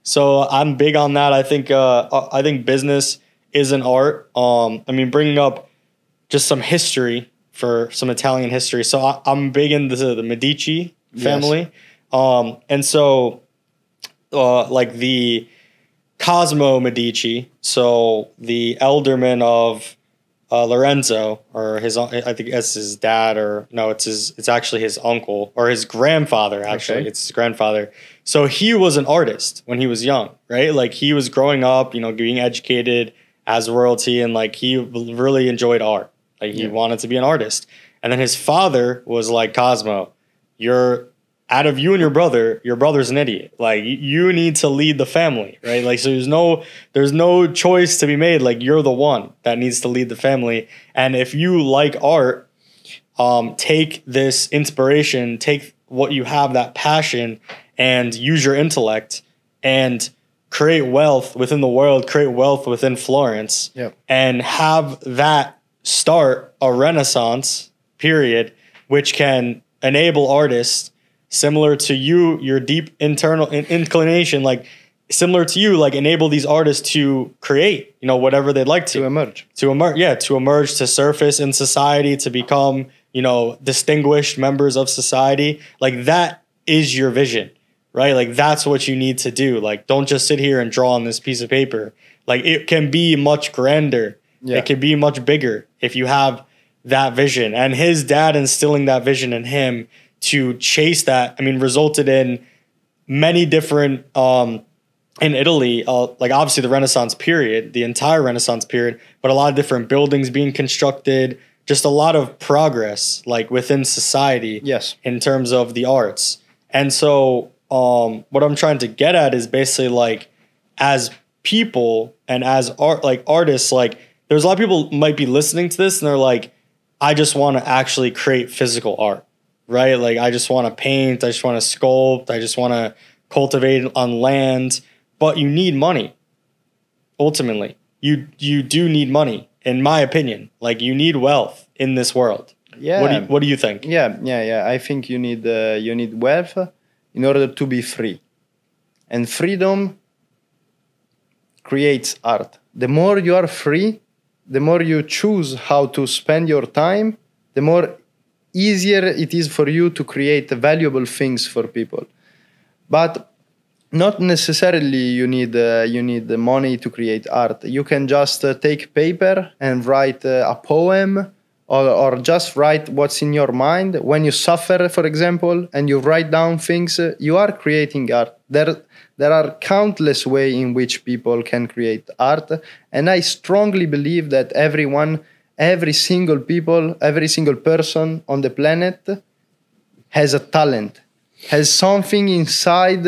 So I'm big on that. I think uh, I think business is an art. Um, I mean, bringing up just some history for some Italian history. So I, I'm big into the, the Medici family. Yes. Um, and so uh, like the Cosimo Medici, so the alderman of uh, Lorenzo, or his, I think that's his dad, or no, it's his, it's actually his uncle or his grandfather. Actually, okay. It's his grandfather. So he was an artist when he was young, right? Like he was growing up, you know, being educated as royalty, and like he really enjoyed art. Like he yeah. wanted to be an artist. And then his father was like, Cosimo, you're out of you and your brother, your brother's an idiot. Like you need to lead the family, right? Like, so there's no, there's no choice to be made. Like you're the one that needs to lead the family. And if you like art, um, take this inspiration, take what you have, that passion, and use your intellect and create wealth within the world, create wealth within Florence, yep. and have that start a Renaissance period, which can enable artists similar to you, your deep internal inclination, like similar to you, like enable these artists to create, you know, whatever they'd like to. To emerge. To emerge, yeah, to emerge, to surface in society, to become, you know, distinguished members of society. Like that is your vision, right? Like that's what you need to do. Like don't just sit here and draw on this piece of paper. Like it can be much grander. Yeah. It can be much bigger if you have that vision. And his dad instilling that vision in him to chase that, I mean, resulted in many different, um, in Italy, uh, like obviously the Renaissance period, the entire Renaissance period, but a lot of different buildings being constructed, just a lot of progress, like within society, yes, in terms of the arts. And so um, what I'm trying to get at is basically like, as people and as art, like artists, like there's a lot of people might be listening to this and they're like, I just want to actually create physical art. Right? Like I just want to paint. I just want to sculpt. I just want to cultivate on land, but you need money. Ultimately, you, you do need money. In my opinion, like you need wealth in this world. Yeah. What do you, what do you think? Yeah. Yeah. Yeah. I think you need, uh, you need wealth in order to be free, and freedom creates art. The more you are free, the more you choose how to spend your time, the more easier it is for you to create valuable things for people. But not necessarily you need uh, you need the money to create art. You can just uh, take paper and write uh, a poem, or, or just write what's in your mind. When you suffer, for example, and you write down things, uh, you are creating art. There, there are countless ways in which people can create art. And I strongly believe that everyone Every single people, every single person on the planet has a talent, has something inside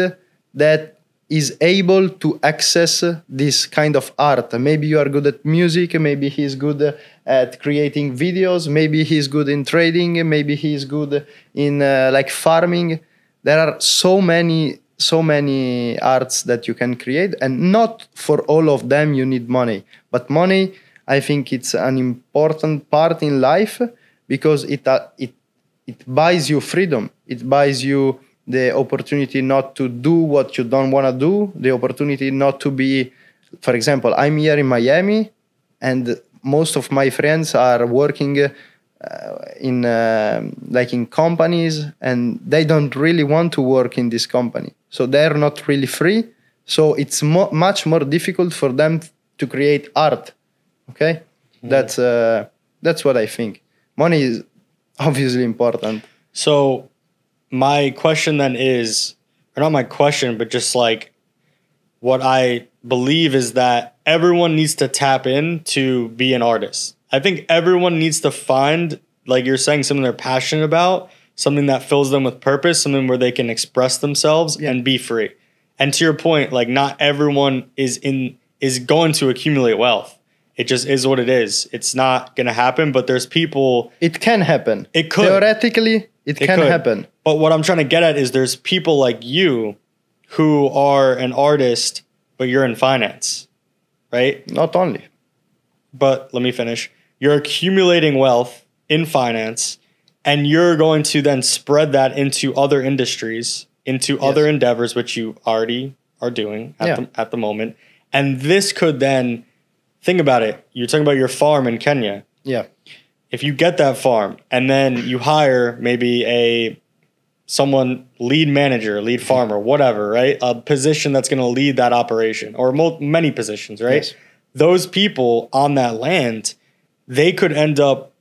that is able to access this kind of art. Maybe you are good at music, maybe he's good at creating videos, maybe he's good in trading, maybe he's good in uh, like farming. There are so many, so many arts that you can create, and not for all of them you need money, but money, I think it's an important part in life, because it, uh, it, it buys you freedom. It buys you the opportunity not to do what you don't want to do, the opportunity not to be, for example, I'm here in Miami and most of my friends are working uh, in uh, like in companies, and they don't really want to work in this company. So they're not really free. So it's mo- much more difficult for them to create art. Okay, that's uh, that's what I think. Money is obviously important. So my question then is, or not my question, but just like what I believe is that everyone needs to tap in to be an artist. I think everyone needs to find, like you're saying, something they're passionate about, something that fills them with purpose, something where they can express themselves yeah. and be free. And to your point, like not everyone is in is going to accumulate wealth. It just is what it is. It's not going to happen, but there's people. It can happen. It could. Theoretically, it, it can could. happen. But what I'm trying to get at is there's people like you who are an artist, but you're in finance, right? Not only. But let me finish. You're accumulating wealth in finance, and you're going to then spread that into other industries, into yes. other endeavors, which you already are doing at, yeah. the, at the moment. And this could then, think about it. You're talking about your farm in Kenya. Yeah. If you get that farm and then you hire maybe a someone, lead manager, lead farmer, whatever, right? A position that's going to lead that operation or mo- many positions, right? Yes. Those people on that land, they could end up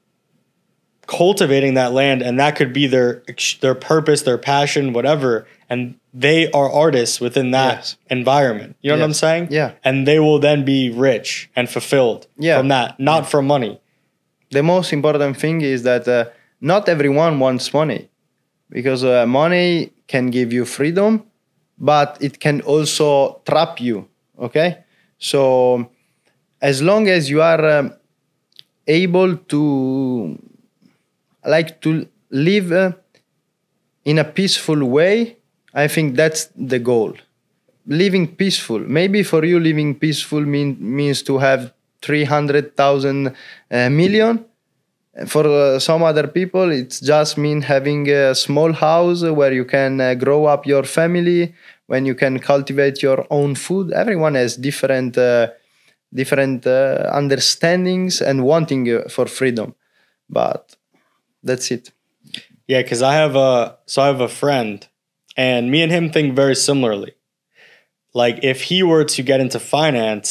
cultivating that land, and that could be their their purpose, their passion, whatever, and they are artists within that yes. environment. You know yes. what I'm saying? Yeah. And they will then be rich and fulfilled yeah. from that, not yeah. from money. The most important thing is that uh, not everyone wants money, because uh, money can give you freedom, but it can also trap you, okay? So as long as you are um, able to... like to live uh, in a peaceful way, I think that's the goal. Living peaceful. Maybe for you, living peaceful mean, means to have three hundred thousand uh, million. For uh, some other people, it just means having a small house where you can uh, grow up your family, when you can cultivate your own food. Everyone has different, uh, different uh, understandings and wanting uh, for freedom. But... that's it. Yeah, because I have a so I have a friend, and me and him think very similarly. Like if he were to get into finance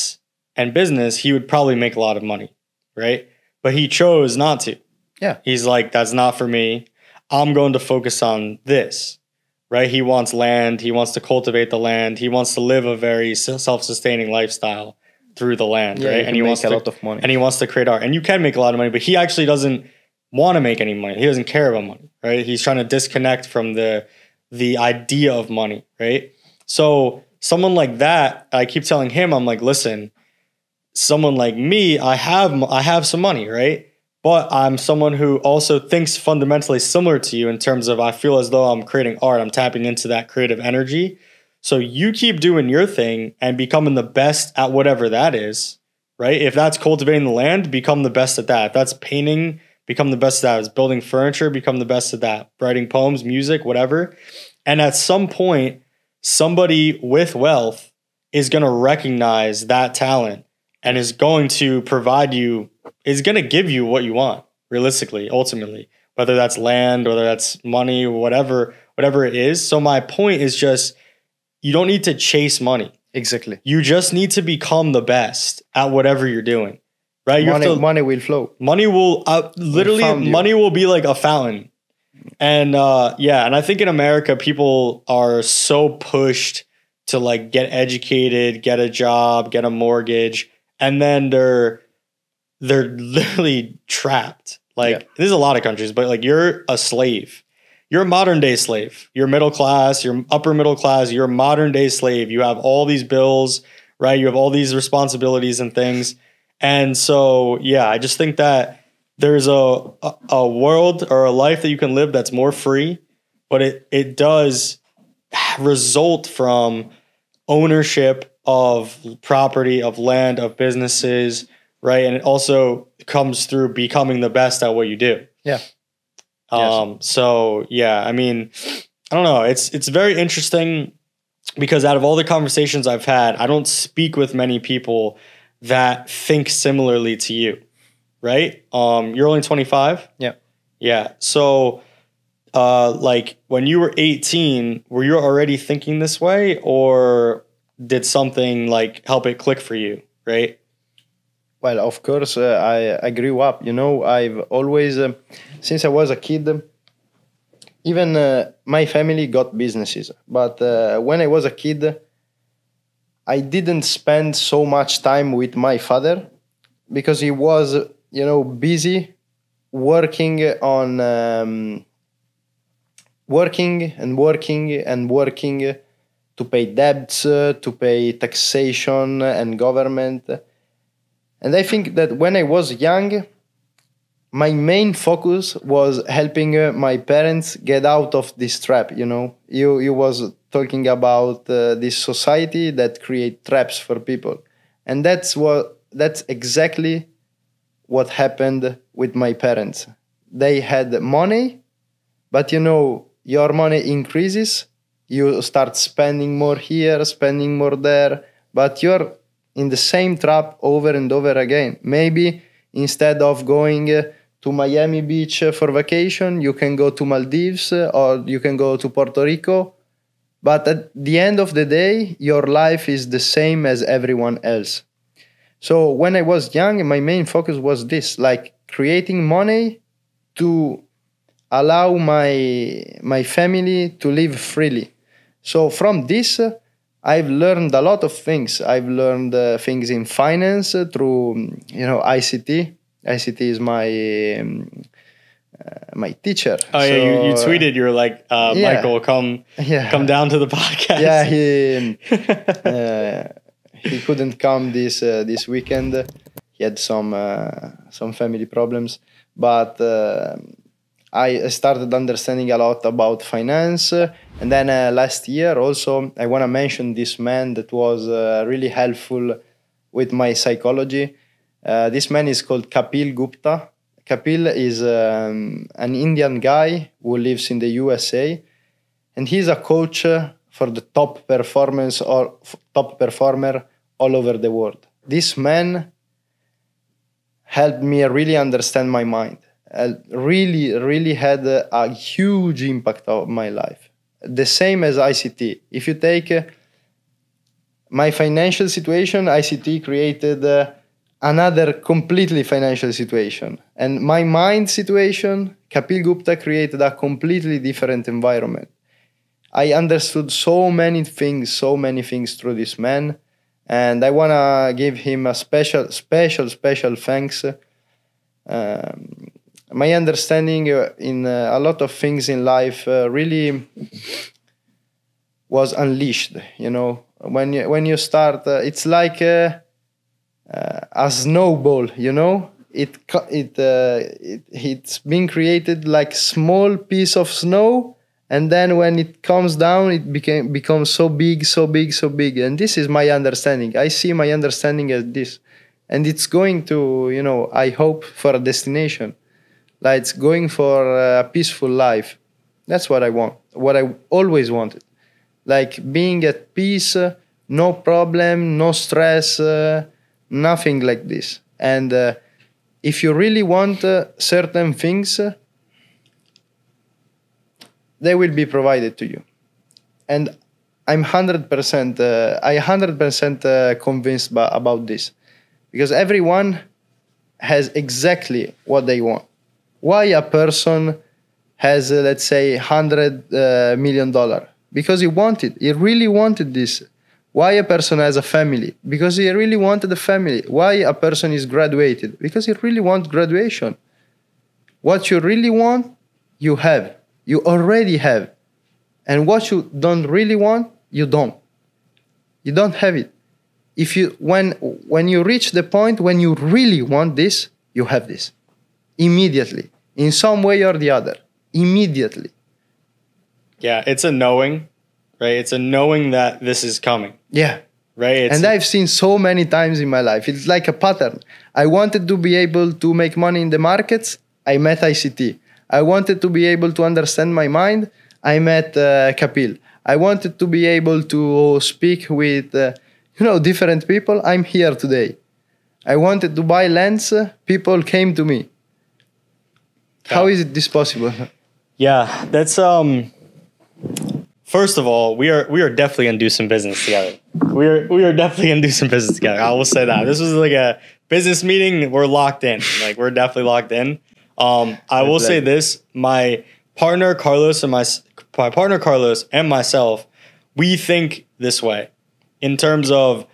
and business, he would probably make a lot of money, right? But he chose not to. Yeah. He's like, that's not for me. I'm going to focus on this, right? He wants land. He wants to cultivate the land. He wants to live a very self-sustaining lifestyle through the land, yeah, right? And he wants to make a lot of money. And he wants to create art. And you can make a lot of money, but he actually doesn't want to make any money. He doesn't care about money, right? He's trying to disconnect from the the idea of money, right? So someone like that, I keep telling him, I'm like, listen, someone like me, I have I have some money, right? But I'm someone who also thinks fundamentally similar to you in terms of I feel as though I'm creating art. I'm tapping into that creative energy. So you keep doing your thing and becoming the best at whatever that is, right? If that's cultivating the land, become the best at that. If that's painting, become the best at that. It's building furniture, become the best at that. Writing poems, music, whatever. And at some point, somebody with wealth is going to recognize that talent and is going to provide you, is going to give you what you want, realistically, ultimately, whether that's land, whether that's money, whatever, whatever it is. So my point is just, you don't need to chase money. Exactly. You just need to become the best at whatever you're doing. Right, money, to, money will flow. Money will uh, literally money will be like a fountain, and uh, yeah, and I think in America people are so pushed to like get educated, get a job, get a mortgage, and then they're they're literally trapped. Like yeah. there's a lot of countries, but like you're a slave. You're a modern day slave. You're middle class. You're upper middle class. You're a modern day slave. You have all these bills, right? You have all these responsibilities and things. And so, yeah, I just think that there's a, a a world or a life that you can live that's more free, but it it does result from ownership of property, of land, of businesses, right? And it also comes through becoming the best at what you do. Yeah. Um. Yes. So, yeah, I mean, I don't know. It's it's very interesting because out of all the conversations I've had, I don't speak with many people that think similarly to you, right? Um, you're only twenty-five? Yeah. Yeah. So, uh, like, when you were eighteen, were you already thinking this way, or did something, like, help it click for you, right? Well, of course, uh, I, I grew up. You know, I've always, uh, since I was a kid, even uh, my family got businesses. But uh, when I was a kid, I didn't spend so much time with my father because he was, you know, busy working on um, working and working and working to pay debts, uh, to pay taxation and government. And I think that when I was young, my main focus was helping uh, my parents get out of this trap, you know. You, you was talking about uh, this society that create traps for people. And that's what that's exactly what happened with my parents. They had money, but you know, your money increases, you start spending more here, spending more there, but you're in the same trap over and over again. Maybe instead of going to Miami Beach for vacation, you can go to Maldives or you can go to Puerto Rico. But at the end of the day, your life is the same as everyone else. So when I was young, my main focus was this, like creating money to allow my, my family to live freely. So from this, I've learned a lot of things. I've learned uh, things in finance uh, through, you know, I C T. I C T is my um, uh, my teacher. Oh so, yeah, you, you tweeted. You were like, uh, yeah, Michael, come yeah. come down to the podcast. Yeah, he uh, he couldn't come this uh, this weekend. He had some uh, some family problems, but uh, I started understanding a lot about finance. And then uh, last year also, I want to mention this man that was uh, really helpful with my psychology. Uh, this man is called Kapil Gupta. Kapil is um, an Indian guy who lives in the U S A, and he's a coach for the top performance or top performer all over the world. This man helped me really understand my mind. I really, really had a, a huge impact on my life. The same as I C T. If you take uh, my financial situation, I C T created uh, another completely financial situation. And my mind situation, Kapil Gupta created a completely different environment. I understood so many things, so many things through this man. And I want to give him a special, special, special thanks. Um, my understanding in a lot of things in life uh, really was unleashed. You know, when you, when you start, uh, it's like... Uh, Uh, a snowball, you know, it it, uh, it it's been created like small piece of snow, and then when it comes down, it became becomes so big, so big, so big. And this is my understanding. I see my understanding as this, and it's going to, you know, I hope for a destination, like it's going for a peaceful life. That's what I want. What I always wanted, like being at peace, uh, no problem, no stress. Uh, Nothing like this. And uh, if you really want uh, certain things, uh, they will be provided to you. And I'm one hundred percent, uh, I one hundred percent uh, convinced by, about this. Because everyone has exactly what they want. Why a person has, uh, let's say, one hundred million dollars? Because he wanted, he really wanted this. Why a person has a family? Because he really wanted a family. Why a person is graduated? Because he really wants graduation. What you really want, you have. You already have. And what you don't really want, you don't. You don't have it. If you, when, when you reach the point when you really want this, you have this. Immediately. In some way or the other. Immediately. Yeah, it's a knowing. Right, it's a knowing that this is coming. Yeah, right. It's and I've seen so many times in my life. It's like a pattern. I wanted to be able to make money in the markets. I met I C T. I wanted to be able to understand my mind. I met uh, Kapil. I wanted to be able to speak with, uh, you know, different people. I'm here today. I wanted to buy lands. People came to me. Oh. How is it this possible? Yeah, that's um. First of all, we are we are definitely gonna do some business together. We are we are definitely gonna do some business together. I will say that. This was like a business meeting. We're locked in. Like we're definitely locked in. Um, I will say this: my partner Carlos and my my partner Carlos and myself, we think this way in terms of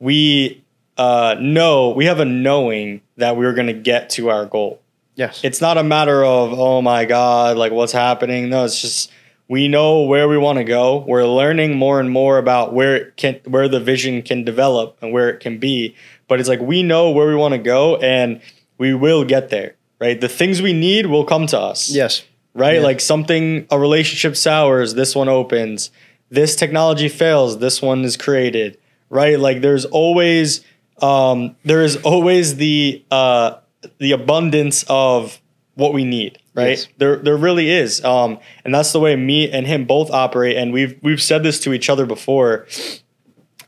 we uh, know we have a knowing that we're gonna get to our goal. Yes, it's not a matter of oh my god, like what's happening. No, it's just. We know where we want to go. We're learning more and more about where it can, where the vision can develop and where it can be. But it's like we know where we want to go, and we will get there, right? The things we need will come to us. Yes. Right? Yeah. Like something, a relationship sours, this one opens. This technology fails, this one is created, right? Like there's always, um, there is always the uh, the abundance of what we need. right? Yes. There, there really is. Um, and that's the way me and him both operate. And we've, we've said this to each other before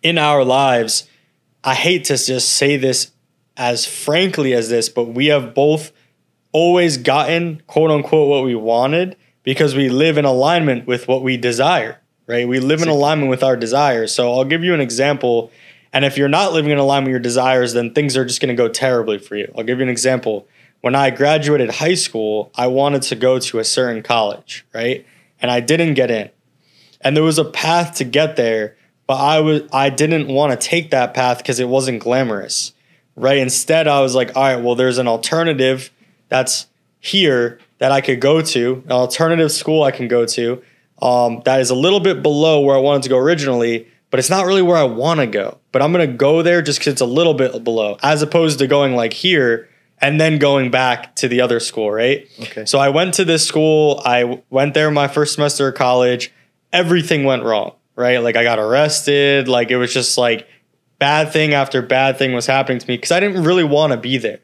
in our lives. I hate to just say this as frankly as this, but we have both always gotten quote unquote what we wanted because we live in alignment with what we desire, right? We live in alignment with our desires. So I'll give you an example. And if you're not living in alignment with your desires, then things are just going to go terribly for you. I'll give you an example. When I graduated high school, I wanted to go to a certain college, right? And I didn't get in. And there was a path to get there, but I was I didn't want to take that path because it wasn't glamorous, right? Instead, I was like, all right, well, there's an alternative that's here that I could go to, an alternative school I can go to um, that is a little bit below where I wanted to go originally, but it's not really where I want to go. But I'm going to go there just because it's a little bit below, as opposed to going like here and then going back to the other school, right? Okay. So I went to this school. I went there my first semester of college. Everything went wrong, right? Like I got arrested. Like it was just like bad thing after bad thing was happening to me because I didn't really want to be there,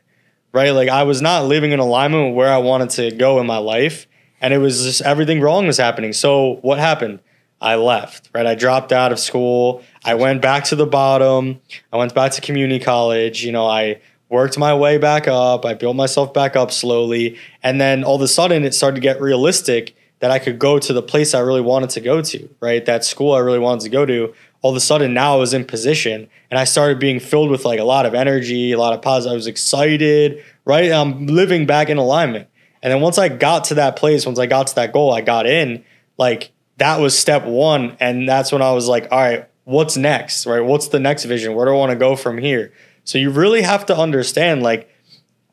right? Like I was not living in alignment with where I wanted to go in my life. And it was just everything wrong was happening. So what happened? I left, right? I dropped out of school. I went back to the bottom. I went back to community college. You know, I worked my way back up. I built myself back up slowly. And then all of a sudden it started to get realistic that I could go to the place I really wanted to go to, right? That school I really wanted to go to. All of a sudden now I was in position and I started being filled with like a lot of energy, a lot of positive. I was excited, right? I'm living back in alignment. And then once I got to that place, once I got to that goal, I got in, like that was step one. And that's when I was like, all right, what's next, right? What's the next vision? Where do I want to go from here? So you really have to understand, like,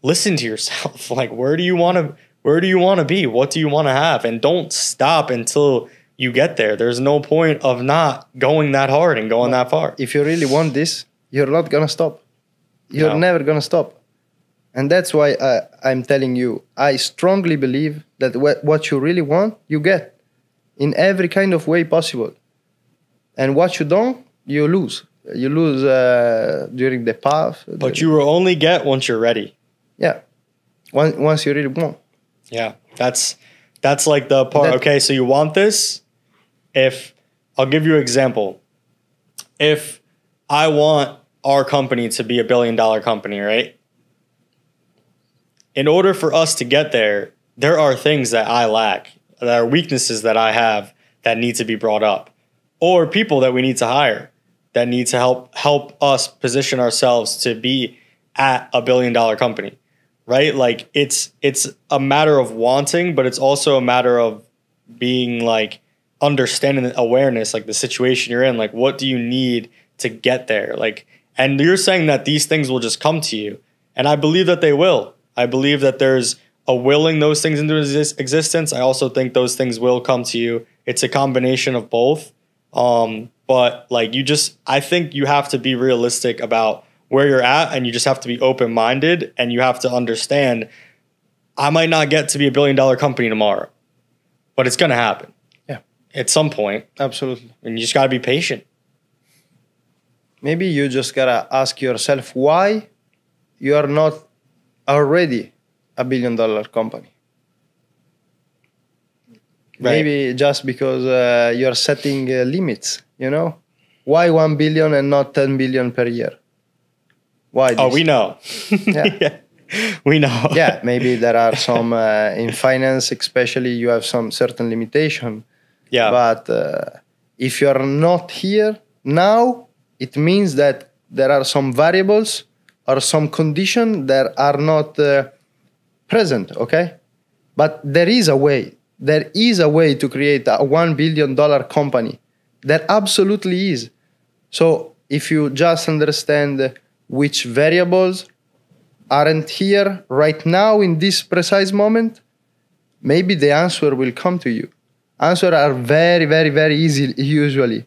listen to yourself. Like, where do you want to, where do you want to be? What do you want to have? And don't stop until you get there. There's no point of not going that hard and going that far. If you really want this, you're not going to stop. You're no. never going to stop. And that's why I, I'm telling you, I strongly believe that wh- what you really want, you get in every kind of way possible. And what you don't, you lose. You lose uh, during the path. But you will only get once you're ready. Yeah. Once, once you really want. Yeah. That's that's like the part. That, okay, so you want this. If I'll give you an example. If I want our company to be a billion dollar company, right? In order for us to get there, there are things that I lack. There are weaknesses that I have that need to be brought up. Or people that we need to hire. That need to help help us position ourselves to be at a billion dollar company, right? Like it's it's a matter of wanting, but it's also a matter of being like understanding awareness, like the situation you're in, like what do you need to get there? Like, and you're saying that these things will just come to you. And I believe that they will. I believe that there's a willing those things into existence. I also think those things will come to you. It's a combination of both. Um, But like you just, I think you have to be realistic about where you're at, and you just have to be open-minded, and you have to understand I might not get to be a billion dollar company tomorrow, but it's going to happen. Yeah. At some point. Absolutely. And you just got to be patient. Maybe you just got to ask yourself why you are not already a billion dollar company. Right. Maybe just because uh, you're setting uh, limits, you know? Why one billion and not ten billion per year? Why? Oh, we know. Yeah. Yeah. We know. Yeah, maybe there are some, uh, in finance especially, you have some certain limitation. Yeah. But uh, if you're not here now, it means that there are some variables or some conditions that are not uh, present, okay? But there is a way. There is a way to create a one billion dollar company. There absolutely is. So if you just understand which variables aren't here right now in this precise moment, maybe the answer will come to you. Answers are very, very, very easy usually.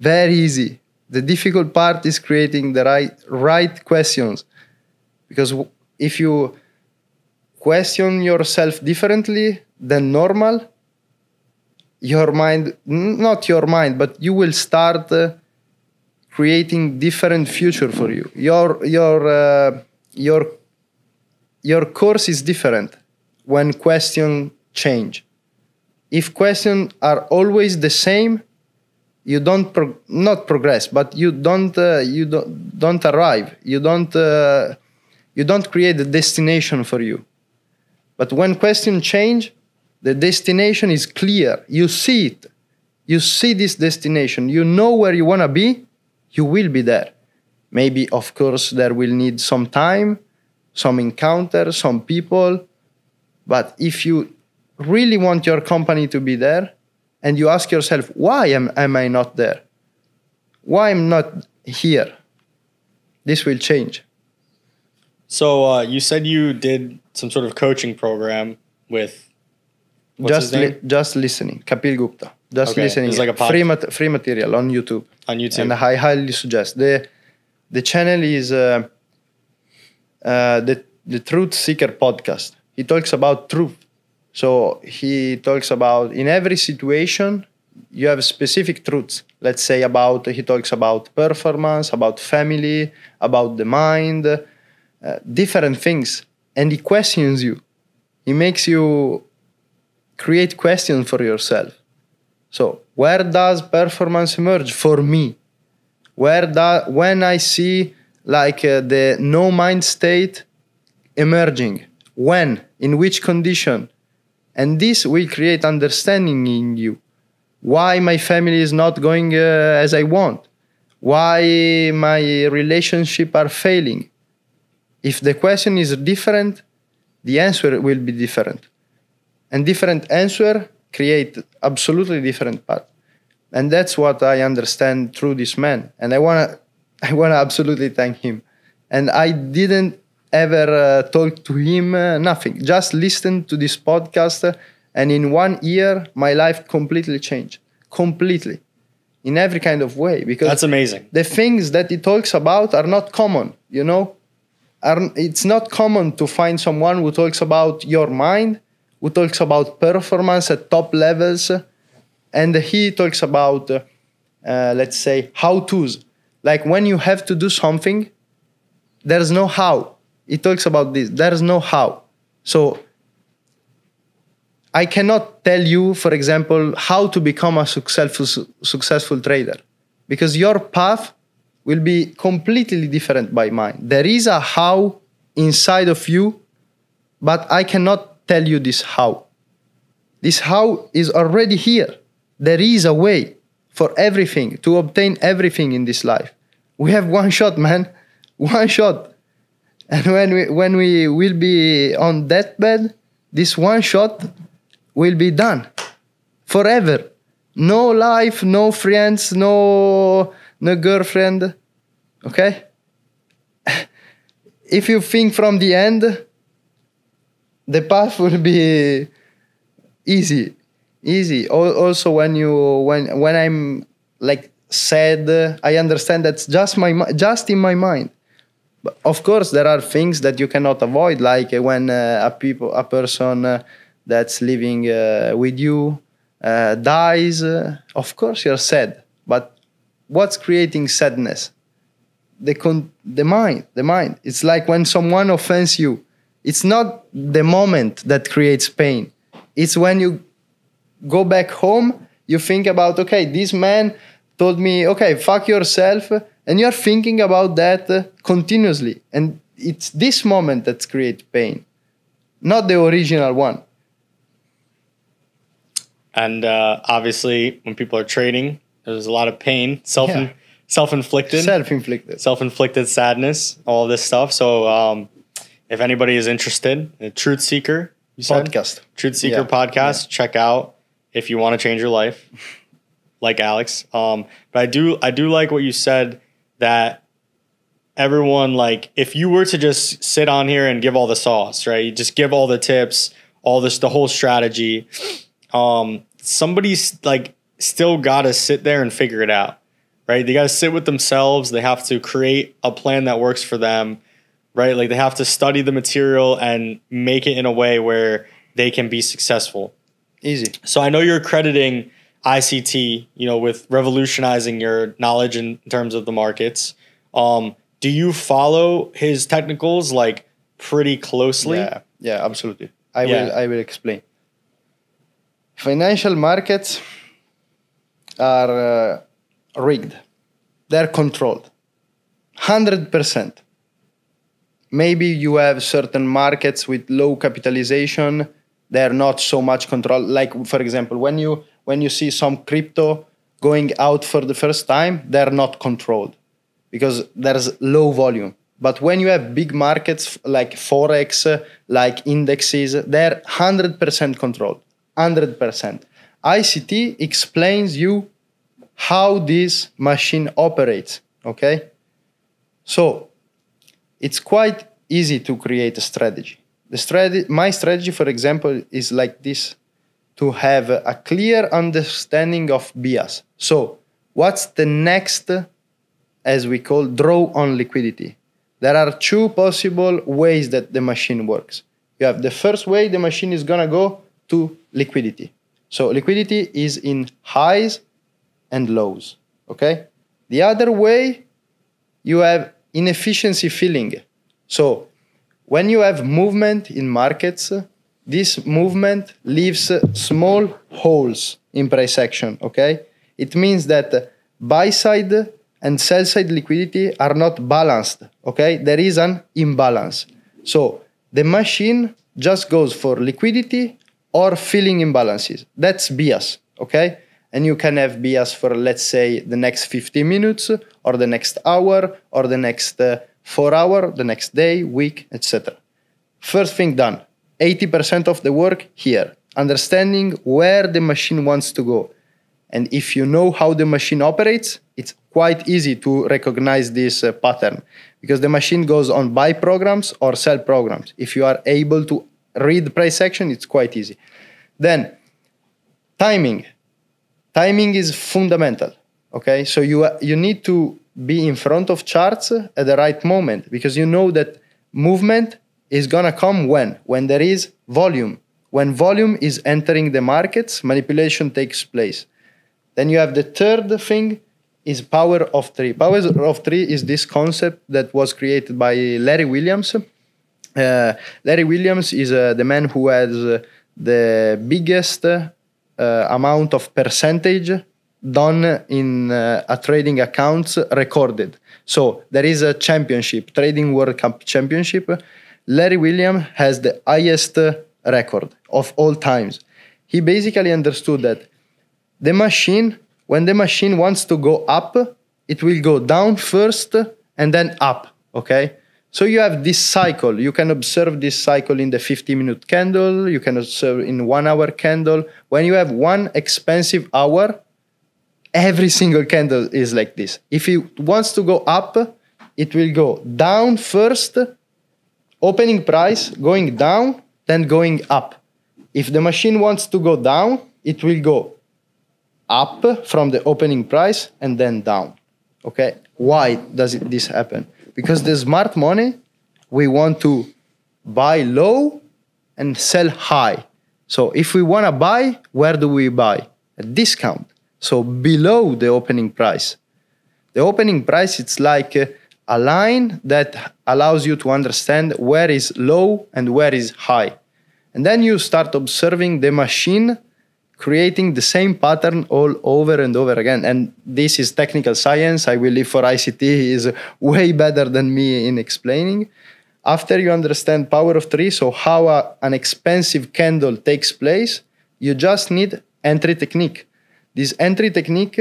Very easy. The difficult part is creating the right, right questions. Because if you question yourself differently than normal, your mind, not your mind, but you will start uh, creating different future for you. Your your uh, your your course is different. when questions change. If questions are always the same, you don't pro not progress, but you don't uh, you don't don't arrive. You don't uh, you don't create a destination for you. But when questions change, the destination is clear. You see it. You see this destination. You know where you want to be. You will be there. Maybe, of course, there will need some time, some encounter, some people. But if you really want your company to be there and you ask yourself, why am, am I not there? Why am I not here? This will change. So uh, you said you did some sort of coaching program with... What's just li just listening, Kapil Gupta. Just okay. listening. It's like a podcast. Free, mat free material on YouTube. On YouTube. And I highly suggest. The, the channel is uh, uh, the, the Truth Seeker podcast. He talks about truth. So he talks about in every situation, you have specific truths. Let's say about, he talks about performance, about family, about the mind, uh, different things. And he questions you. He makes you... create questions for yourself. So where does performance emerge for me? Where does, when I see like uh, the no mind state emerging, when, in which condition? And this will create understanding in you. Why my family is not going uh, as I want? Why my relationships are failing? If the question is different, the answer will be different. And different answer create absolutely different path. And that's what I understand through this man. And I wanna, I wanna absolutely thank him. And I didn't ever uh, talk to him, uh, nothing. Just listen to this podcast. Uh, and in one year, my life completely changed. Completely. In every kind of way. Because that's amazing. The things that he talks about are not common, you know? Are, it's not common to find someone who talks about your mind, who talks about performance at top levels, and he talks about, uh, uh, let's say, how-tos. Like when you have to do something, there's no how. He talks about this, there's no how. So I cannot tell you, for example, how to become a successful, successful trader, because your path will be completely different by mine. There is a how inside of you, but I cannot tell you this how. This how is already here. There is a way for everything, to obtain everything in this life. We have one shot, man, one shot. And when we, when we will be on deathbed, this one shot will be done forever. No life, no friends, no, no girlfriend, okay? If you think from the end, the path will be easy, easy. Also, when you when when I'm like sad, I understand that's just my just in my mind. But of course, there are things that you cannot avoid, like when uh, a people a person uh, that's living uh, with you uh, dies. Uh, of course, you're sad. But what's creating sadness? The con the mind, the mind. It's like when someone offends you. It's not the moment that creates pain. It's when you go back home, you think about, okay, this man told me, okay, fuck yourself. And you're thinking about that uh, continuously. And it's this moment that creates pain, not the original one. And uh, obviously, when people are trading, there's a lot of pain, self, yeah. self-inflicted. Self-inflicted. Self-inflicted sadness, all this stuff. So... Um, if anybody is interested, the Truth Seeker podcast, Truth Seeker yeah, podcast, yeah. check out if you want to change your life, like Alex. Um, but I do, I do like what you said that everyone, like, if you were to just sit on here and give all the sauce, right? You just give all the tips, all this, the whole strategy. Um, somebody's like still got to sit there and figure it out, right? They got to sit with themselves. They have to create a plan that works for them. Right? Like they have to study the material and make it in a way where they can be successful. Easy. So I know you're crediting I C T, you know, with revolutionizing your knowledge in terms of the markets. Um, do you follow his technicals like pretty closely? Yeah, yeah, absolutely. I yeah. will I will explain. Financial markets are uh, rigged. They're controlled. one hundred percent. Maybe you have certain markets with low capitalization. They're not so much controlled. Like, for example, when you when you see some crypto going out for the first time, they're not controlled because there's low volume. But when you have big markets like Forex, like indexes, they're one hundred percent controlled, one hundred percent. I C T explains you how this machine operates, okay? So it's quite easy to create a strategy. The strategy, my strategy, for example, is like this: to have a clear understanding of bias. So what's the next, as we call, draw on liquidity? There are two possible ways that the machine works. You have the first way the machine is gonna go to liquidity. So liquidity is in highs and lows, okay? The other way, you have inefficiency filling. So when you have movement in markets, this movement leaves small holes in price action, okay? It means that buy side and sell side liquidity are not balanced, okay? There is an imbalance. So the machine just goes for liquidity or filling imbalances. That's bias, okay? And you can have bias for, let's say, the next fifteen minutes or the next hour or the next uh, four hour, the next day, week, et cetera. First thing done, eighty percent of the work here, understanding where the machine wants to go. And if you know how the machine operates, it's quite easy to recognize this uh, pattern, because the machine goes on buy programs or sell programs. If you are able to read price action, it's quite easy. Then timing. Timing is fundamental, okay? So you, uh, you need to be in front of charts at the right moment, because you know that movement is gonna come when? When there is volume. When volume is entering the markets, manipulation takes place. Then you have the third thing is power of three. Power of three is this concept that was created by Larry Williams. Uh, Larry Williams is uh, the man who has uh, the biggest uh, amount of percentage done in uh, a trading accounts recorded. So there is a championship, Trading World Cup Championship. Larry Williams has the highest uh, record of all times. He basically understood that the machine, when the machine wants to go up, it will go down first and then up, okay? So you have this cycle. You can observe this cycle in the fifty minute candle. You can observe in one hour candle. When you have one expensive hour, every single candle is like this. If it wants to go up, it will go down first, opening price, going down, then going up. If the machine wants to go down, it will go up from the opening price and then down, okay? Why does it, this happen? Because the smart money, we want to buy low and sell high. So if we wanna buy, where do we buy? A discount, so below the opening price. The opening price, it's like a line that allows you to understand where is low and where is high. And then you start observing the machine creating the same pattern all over and over again. And this is technical science. I will leave for I C T. He is way better than me in explaining. After you understand power of three, so how a, an expensive candle takes place, you just need entry technique. This entry technique,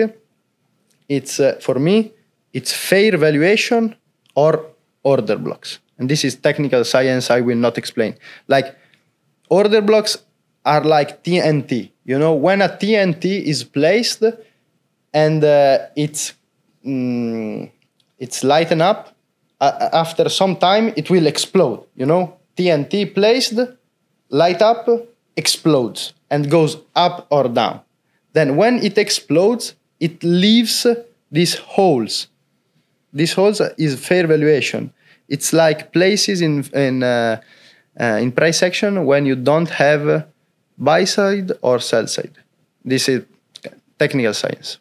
it's uh, for me, it's fair valuation or order blocks. And this is technical science. I will not explain. Like, order blocks are like T N T. You know, when a T N T is placed and uh, it's, mm, it's lighten up, uh, after some time, it will explode, you know? T N T placed, light up, explodes, and goes up or down. Then when it explodes, it leaves these holes. These holes is fair valuation. It's like places in, in, uh, uh, in price action when you don't have uh, buy side or sell side. This is technical science.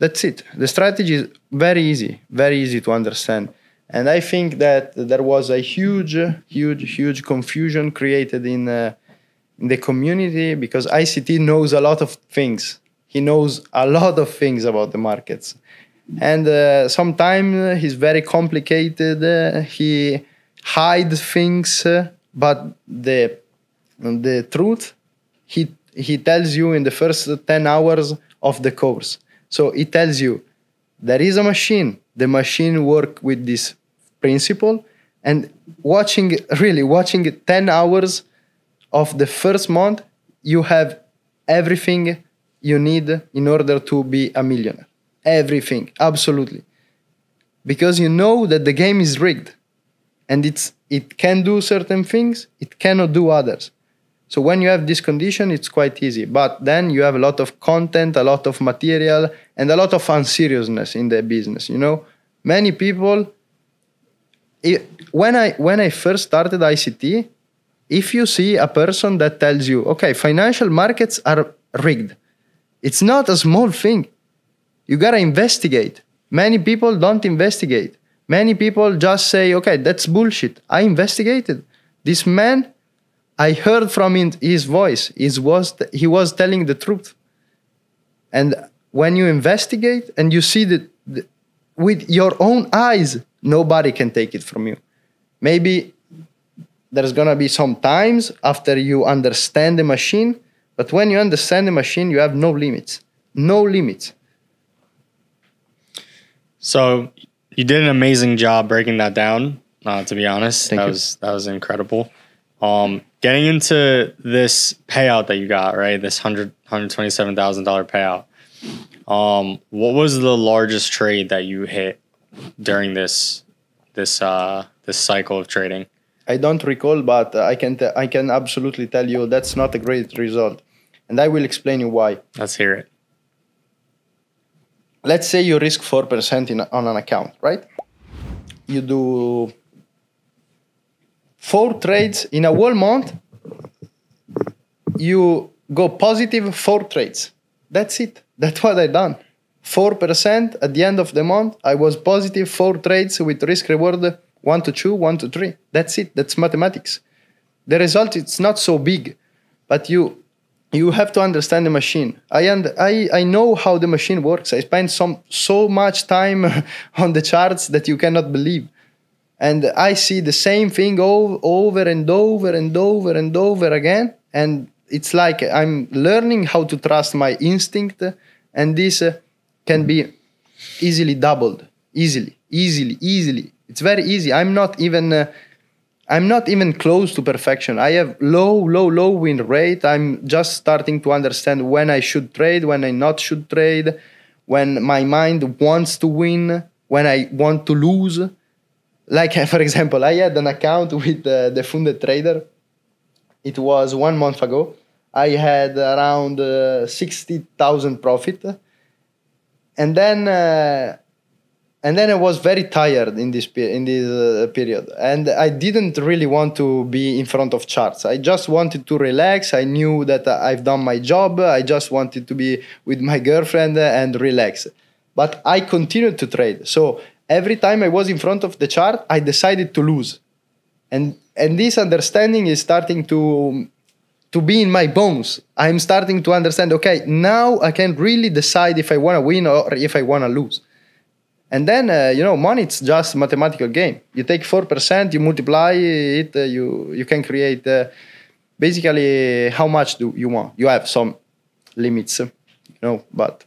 That's it. The strategy is very easy, very easy to understand. And I think that there was a huge, huge, huge confusion created in, uh, in the community, because I C T knows a lot of things. He knows a lot of things about the markets. And uh, sometimes he's very complicated. Uh, he hides things, uh, but the, the truth, he, he tells you in the first ten hours of the course. So he tells you, there is a machine. The machine works with this principle. And watching, really watching ten hours of the first month, you have everything you need in order to be a millionaire. Everything, absolutely. Because you know that the game is rigged. And it's, it can do certain things, it cannot do others. So when you have this condition, it's quite easy. But then you have a lot of content, a lot of material, and a lot of unseriousness in the business, you know? Many people... It, when, I, when I first started I C T, if you see a person that tells you, okay, financial markets are rigged, it's not a small thing. You gotta investigate. Many people don't investigate. Many people just say, okay, that's bullshit. I investigated. This man, I heard from his voice. His was he was telling the truth. And when you investigate and you see that with your own eyes, nobody can take it from you. Maybe there's gonna be some times after you understand the machine, but when you understand the machine, you have no limits. No limits. So you did an amazing job breaking that down, uh, to be honest. Thank that you. was that was incredible. Um, getting into this payout that you got, right? This one hundred, one hundred twenty-seven thousand dollars payout. Um, what was the largest trade that you hit during this this uh, this cycle of trading? I don't recall, but I can t- I can absolutely tell you that's not a great result, and I will explain you why. Let's hear it. Let's say you risk four percent in, on an account, right? You do four trades in a whole month. You go positive four trades. That's it. That's what I done. four percent at the end of the month, I was positive four trades with risk reward one to two, one to three. That's it. That's mathematics. The result, it's not so big, but you... You have to understand the machine. I, and, I, I know how the machine works. I spend some, so much time on the charts that you cannot believe. And I see the same thing over, over and over and over and over again. And it's like I'm learning how to trust my instinct. And this uh, can be easily doubled. Easily, easily, easily. It's very easy. I'm not even... Uh, I'm not even close to perfection. I have low, low, low win rate. I'm just starting to understand when I should trade, when I not should trade, when my mind wants to win, when I want to lose. Like, for example, I had an account with uh, The Funded Trader. It was one month ago. I had around uh, sixty thousand profit. And then... Uh, And then I was very tired in this pe- in this uh, period. And I didn't really want to be in front of charts. I just wanted to relax. I knew that uh, I've done my job. I just wanted to be with my girlfriend and relax. But I continued to trade. So every time I was in front of the chart, I decided to lose. And and this understanding is starting to, to be in my bones. I'm starting to understand, okay, now I can really decide if I want to win or if I want to lose. And then, uh, you know, money, it's just a mathematical game. You take four percent, you multiply it, uh, you, you can create uh, basically how much do you want. You have some limits, you know, but...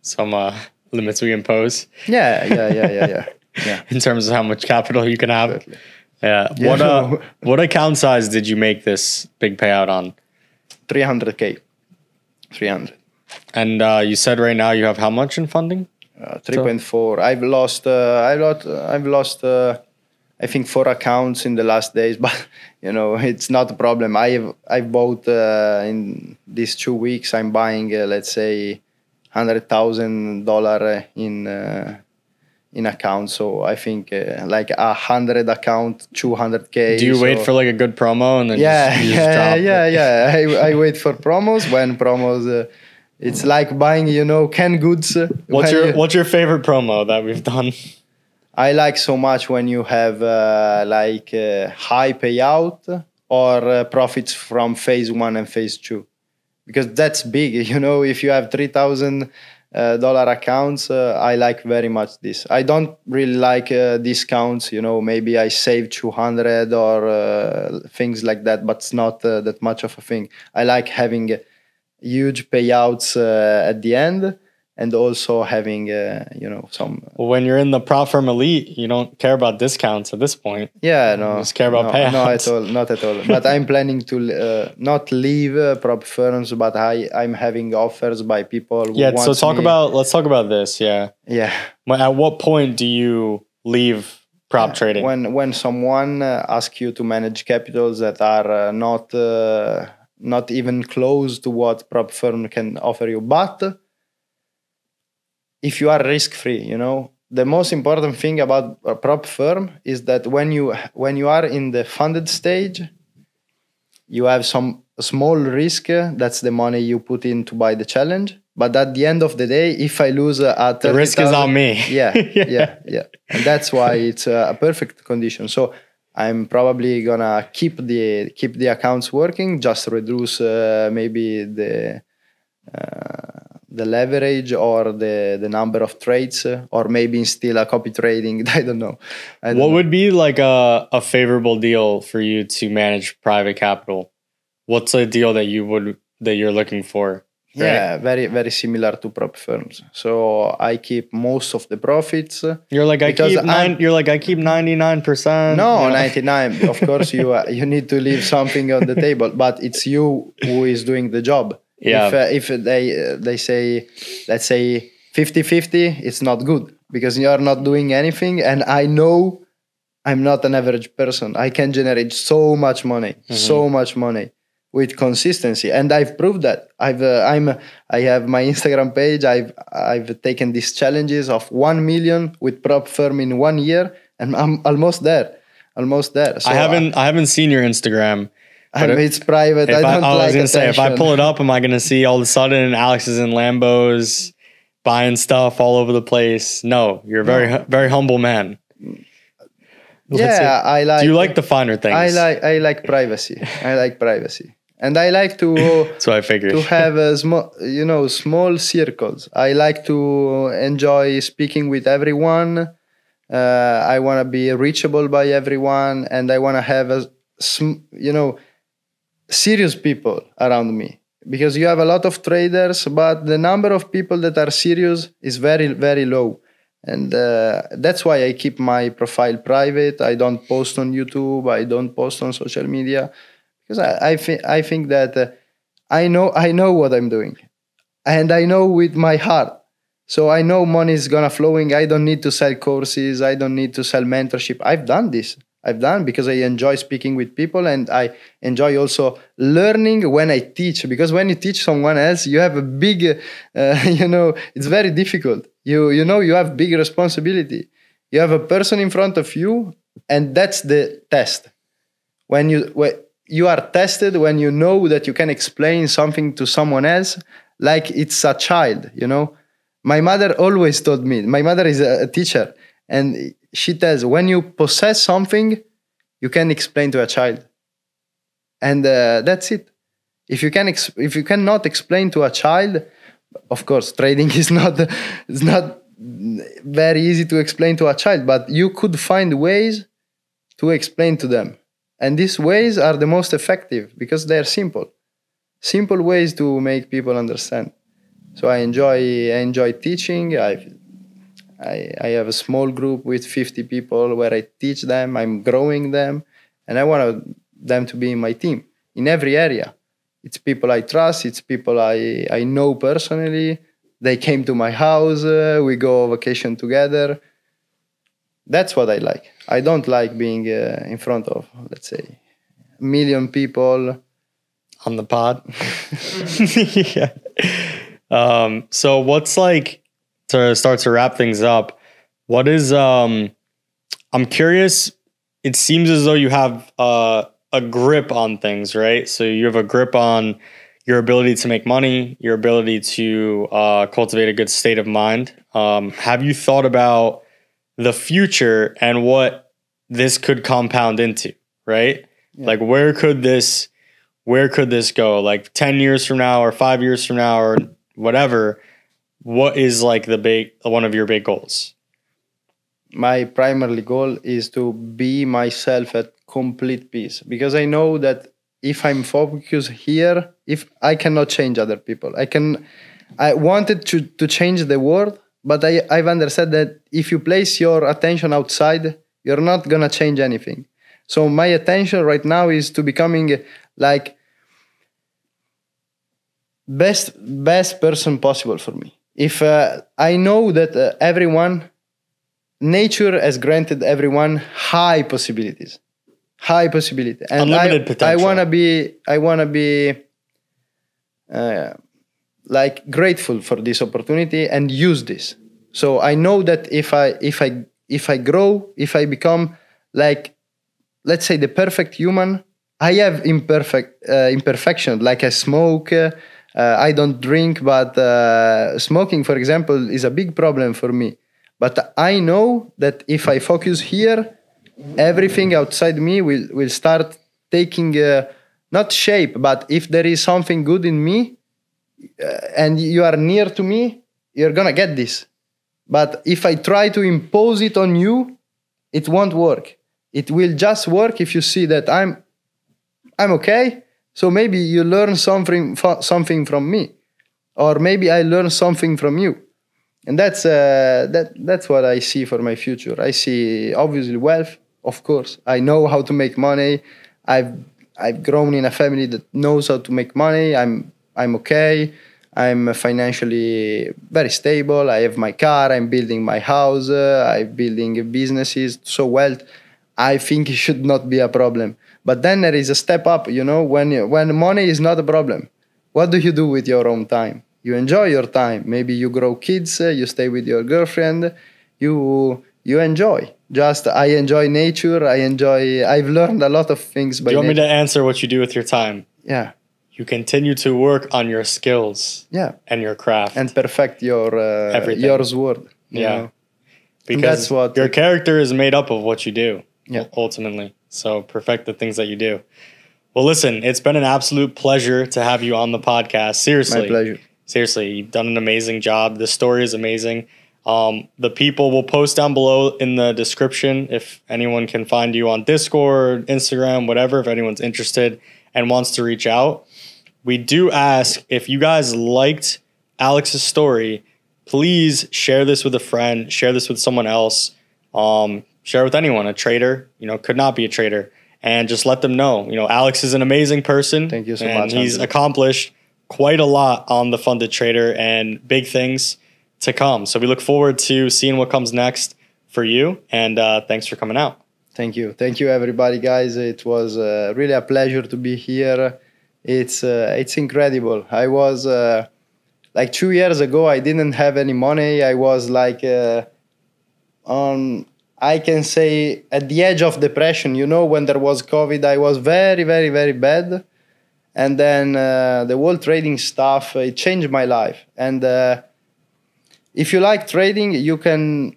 Some uh, limits we impose. Yeah, yeah, yeah, yeah, yeah. yeah. In terms of how much capital you can have. Exactly. Yeah. yeah. What, uh, what account size did you make this big payout on? three hundred K. three hundred. And uh, you said right now you have how much in funding? Uh, three point four. I've lost. Uh, I lot. I've lost. Uh, I think four accounts in the last days. But you know, it's not a problem. I've. I bought uh, in these two weeks. I'm buying, uh, let's say, hundred thousand dollar in uh, in accounts. So I think uh, like a hundred account, two hundred k. Do you so. wait for like a good promo and then yeah, just, you just yeah, drop yeah, it? yeah. I I wait for promos when promos. Uh, It's like buying, you know, canned goods. What's your you, What's your favorite promo that we've done? I like so much when you have uh, like uh, high payout or uh, profits from phase one and phase two, because that's big. You know, if you have three thousand dollars uh, accounts, uh, I like very much this. I don't really like uh, discounts, you know, maybe I save two hundred or uh, things like that, but it's not uh, that much of a thing. I like having huge payouts uh, at the end. And also having, uh, you know, some... Well, when you're in the prop firm elite, you don't care about discounts at this point. Yeah, no. You just care about no, payouts. No, at all, not at all. But I'm planning to uh, not leave uh, prop firms, but I, I'm having offers by people who yeah, want so talk me. about, let's talk about this, yeah. Yeah. At what point do you leave prop yeah, trading? When, when someone uh, asks you to manage capitals that are uh, not, uh, not even close to what prop firm can offer you, but... If you are risk-free, you know, the most important thing about a prop firm is that when you when you are in the funded stage, you have some small risk. That's the money you put in to buy the challenge. But at the end of the day, if I lose uh, at the risk is on me. Yeah, yeah, yeah, yeah. And that's why it's uh, a perfect condition. So I'm probably gonna keep the keep the accounts working, just reduce uh, maybe the. Uh, the leverage or the, the number of trades, uh, or maybe still a copy trading. I don't know. I don't what know. Would be like a, a favorable deal for you to manage private capital? What's a deal that you would, that you're looking for? Right? Yeah, very, very similar to prop firms. So I keep most of the profits. You're like, I keep nine, you're like, I keep ninety-nine percent. No, you know? ninety-nine. Of course you, uh, you need to leave something on the table, but it's you who is doing the job. Yeah. If, uh, if they uh, they say, let's say fifty fifty, it's not good because you're not doing anything. And I know I'm not an average person. I can generate so much money, mm-hmm. so much money with consistency. And I've proved that. I've, uh, I'm, I have my Instagram page. I've, I've taken these challenges of one million with prop firm in one year. And I'm almost there, almost there. So I haven't, I, I haven't seen your Instagram. I mean, it's private. I don't I, I like was gonna attention. say, if I pull it up, am I gonna see all of a sudden Alex is in Lambos buying stuff all over the place? No, you're a very no. very humble man. Yeah, I like. Do you like the finer things? I like I like privacy. I like privacy, and I like to. That's what I figured. To have a small, you know, small circles. I like to enjoy speaking with everyone. Uh, I want to be reachable by everyone, and I want to have a, you know. serious people around me, because you have a lot of traders, but the number of people that are serious is very, very low. And uh, that's why I keep my profile private. I don't post on YouTube. I don't post on social media, because I, I, th I think that uh, I know, I know what I'm doing, and I know with my heart. So I know money is gonna flowing. I don't need to sell courses. I don't need to sell mentorship. I've done this. I've done because I enjoy speaking with people, and I enjoy also learning when I teach, because when you teach someone else, you have a big, uh, you know, it's very difficult. You, you know, you have big responsibility. You have a person in front of you, and that's the test. When you, when you are tested, when you know that you can explain something to someone else, like it's a child, you know. My mother always taught me, my mother is a, a teacher, and she tells, when you possess something, you can explain to a child. And uh, that's it. If you, can ex if you cannot explain to a child, of course, trading is not, it's not very easy to explain to a child, but you could find ways to explain to them. And these ways are the most effective because they are simple. Simple ways to make people understand. So I enjoy, I enjoy teaching. I've, I, I have a small group with fifty people where I teach them, I'm growing them, and I want them to be in my team in every area. It's people I trust, it's people I, I know personally. They came to my house, uh, we go vacation together. That's what I like. I don't like being uh, in front of, let's say, a million people. On the pod. yeah. Um, so what's like... to start to wrap things up, what is, um, I'm curious, it seems as though you have uh, a grip on things, right? So you have a grip on your ability to make money, your ability to uh, cultivate a good state of mind. Um, have you thought about the future and what this could compound into, right? Yeah. Like, where could this, where could this go? Like ten years from now or five years from now or whatever, what is like the big, one of your big goals? My primary goal is to be myself at complete peace, because I know that if I'm focused here, if I cannot change other people, I can, I wanted to, to change the world, but I, I've understood that if you place your attention outside, you're not going to change anything. So my attention right now is to becoming like best, best person possible for me. If uh, I know that uh, everyone, nature has granted everyone high possibilities, high possibility. And unlimited I, potential. I want to be, I want to be uh, like grateful for this opportunity and use this. So I know that if I, if I, if I grow, if I become like, let's say the perfect human, I have imperfect, uh, imperfection, like I smoke, uh, I don't drink, but uh, smoking, for example, is a big problem for me. But I know that if I focus here, everything outside me will, will start taking, uh, not shape, but if there is something good in me uh, and you are near to me, you're going to get this. But if I try to impose it on you, it won't work. It will just work if you see that I'm, I'm okay. So maybe you learn something, something from me, or maybe I learn something from you. And that's uh, that. That's what I see for my future. I see obviously wealth, of course. I know how to make money. I've I've grown in a family that knows how to make money. I'm I'm okay. I'm financially very stable. I have my car. I'm building my house. Uh, I'm building businesses. So wealth, I think it should not be a problem. But then there is a step up. You know, when when money is not a problem, what do you do with your own time? You enjoy your time. Maybe you grow kids, uh, you stay with your girlfriend, you you enjoy. Just, I enjoy nature, I enjoy, I've learned a lot of things. By do you want nature. me to answer what you do with your time? Yeah. You continue to work on your skills yeah. and your craft. And perfect your, uh, Everything. your sword. You yeah. know? Because that's what your it, character is made up of what you do, yeah. ultimately. So perfect the things that you do. Well, listen, it's been an absolute pleasure to have you on the podcast. Seriously. My pleasure. Seriously, you've done an amazing job. This story is amazing. Um, the people will post down below in the description if anyone can find you on Discord, Instagram, whatever, if anyone's interested and wants to reach out. We do ask, if you guys liked Alex's story, please share this with a friend, share this with someone else, um, share with anyone, a trader, you know, could not be a trader, and just let them know. You know, Alex is an amazing person. Thank you so and much. He's Andrew. accomplished quite a lot on The Funded Trader and big things to come. So we look forward to seeing what comes next for you. And uh, thanks for coming out. Thank you. Thank you, everybody, guys. It was uh, really a pleasure to be here. It's uh, it's incredible. I was uh, like two years ago, I didn't have any money. I was like uh, on, I can say, at the edge of depression. You know, when there was COVID, I was very, very, very bad. And then uh, the whole trading stuff, it changed my life. And uh, if you like trading, you can,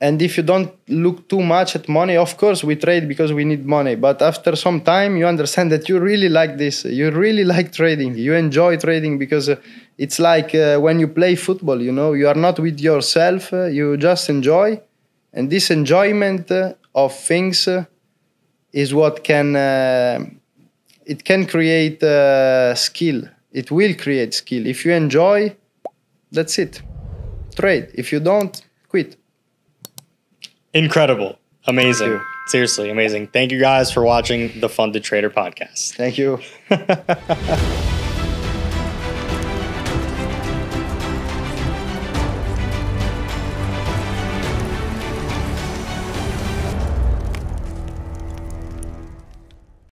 and if you don't look too much at money, of course we trade because we need money. But after some time, you understand that you really like this. You really like trading. You enjoy trading because it's like uh, when you play football, you know, you are not with yourself. Uh, you just enjoy. And this enjoyment uh, of things uh, is what can... Uh, It can create uh, skill. It will create skill. If you enjoy, that's it. Trade. If you don't, quit. Incredible. Amazing. Seriously, amazing. Thank you guys for watching the Funded Trader podcast. Thank you.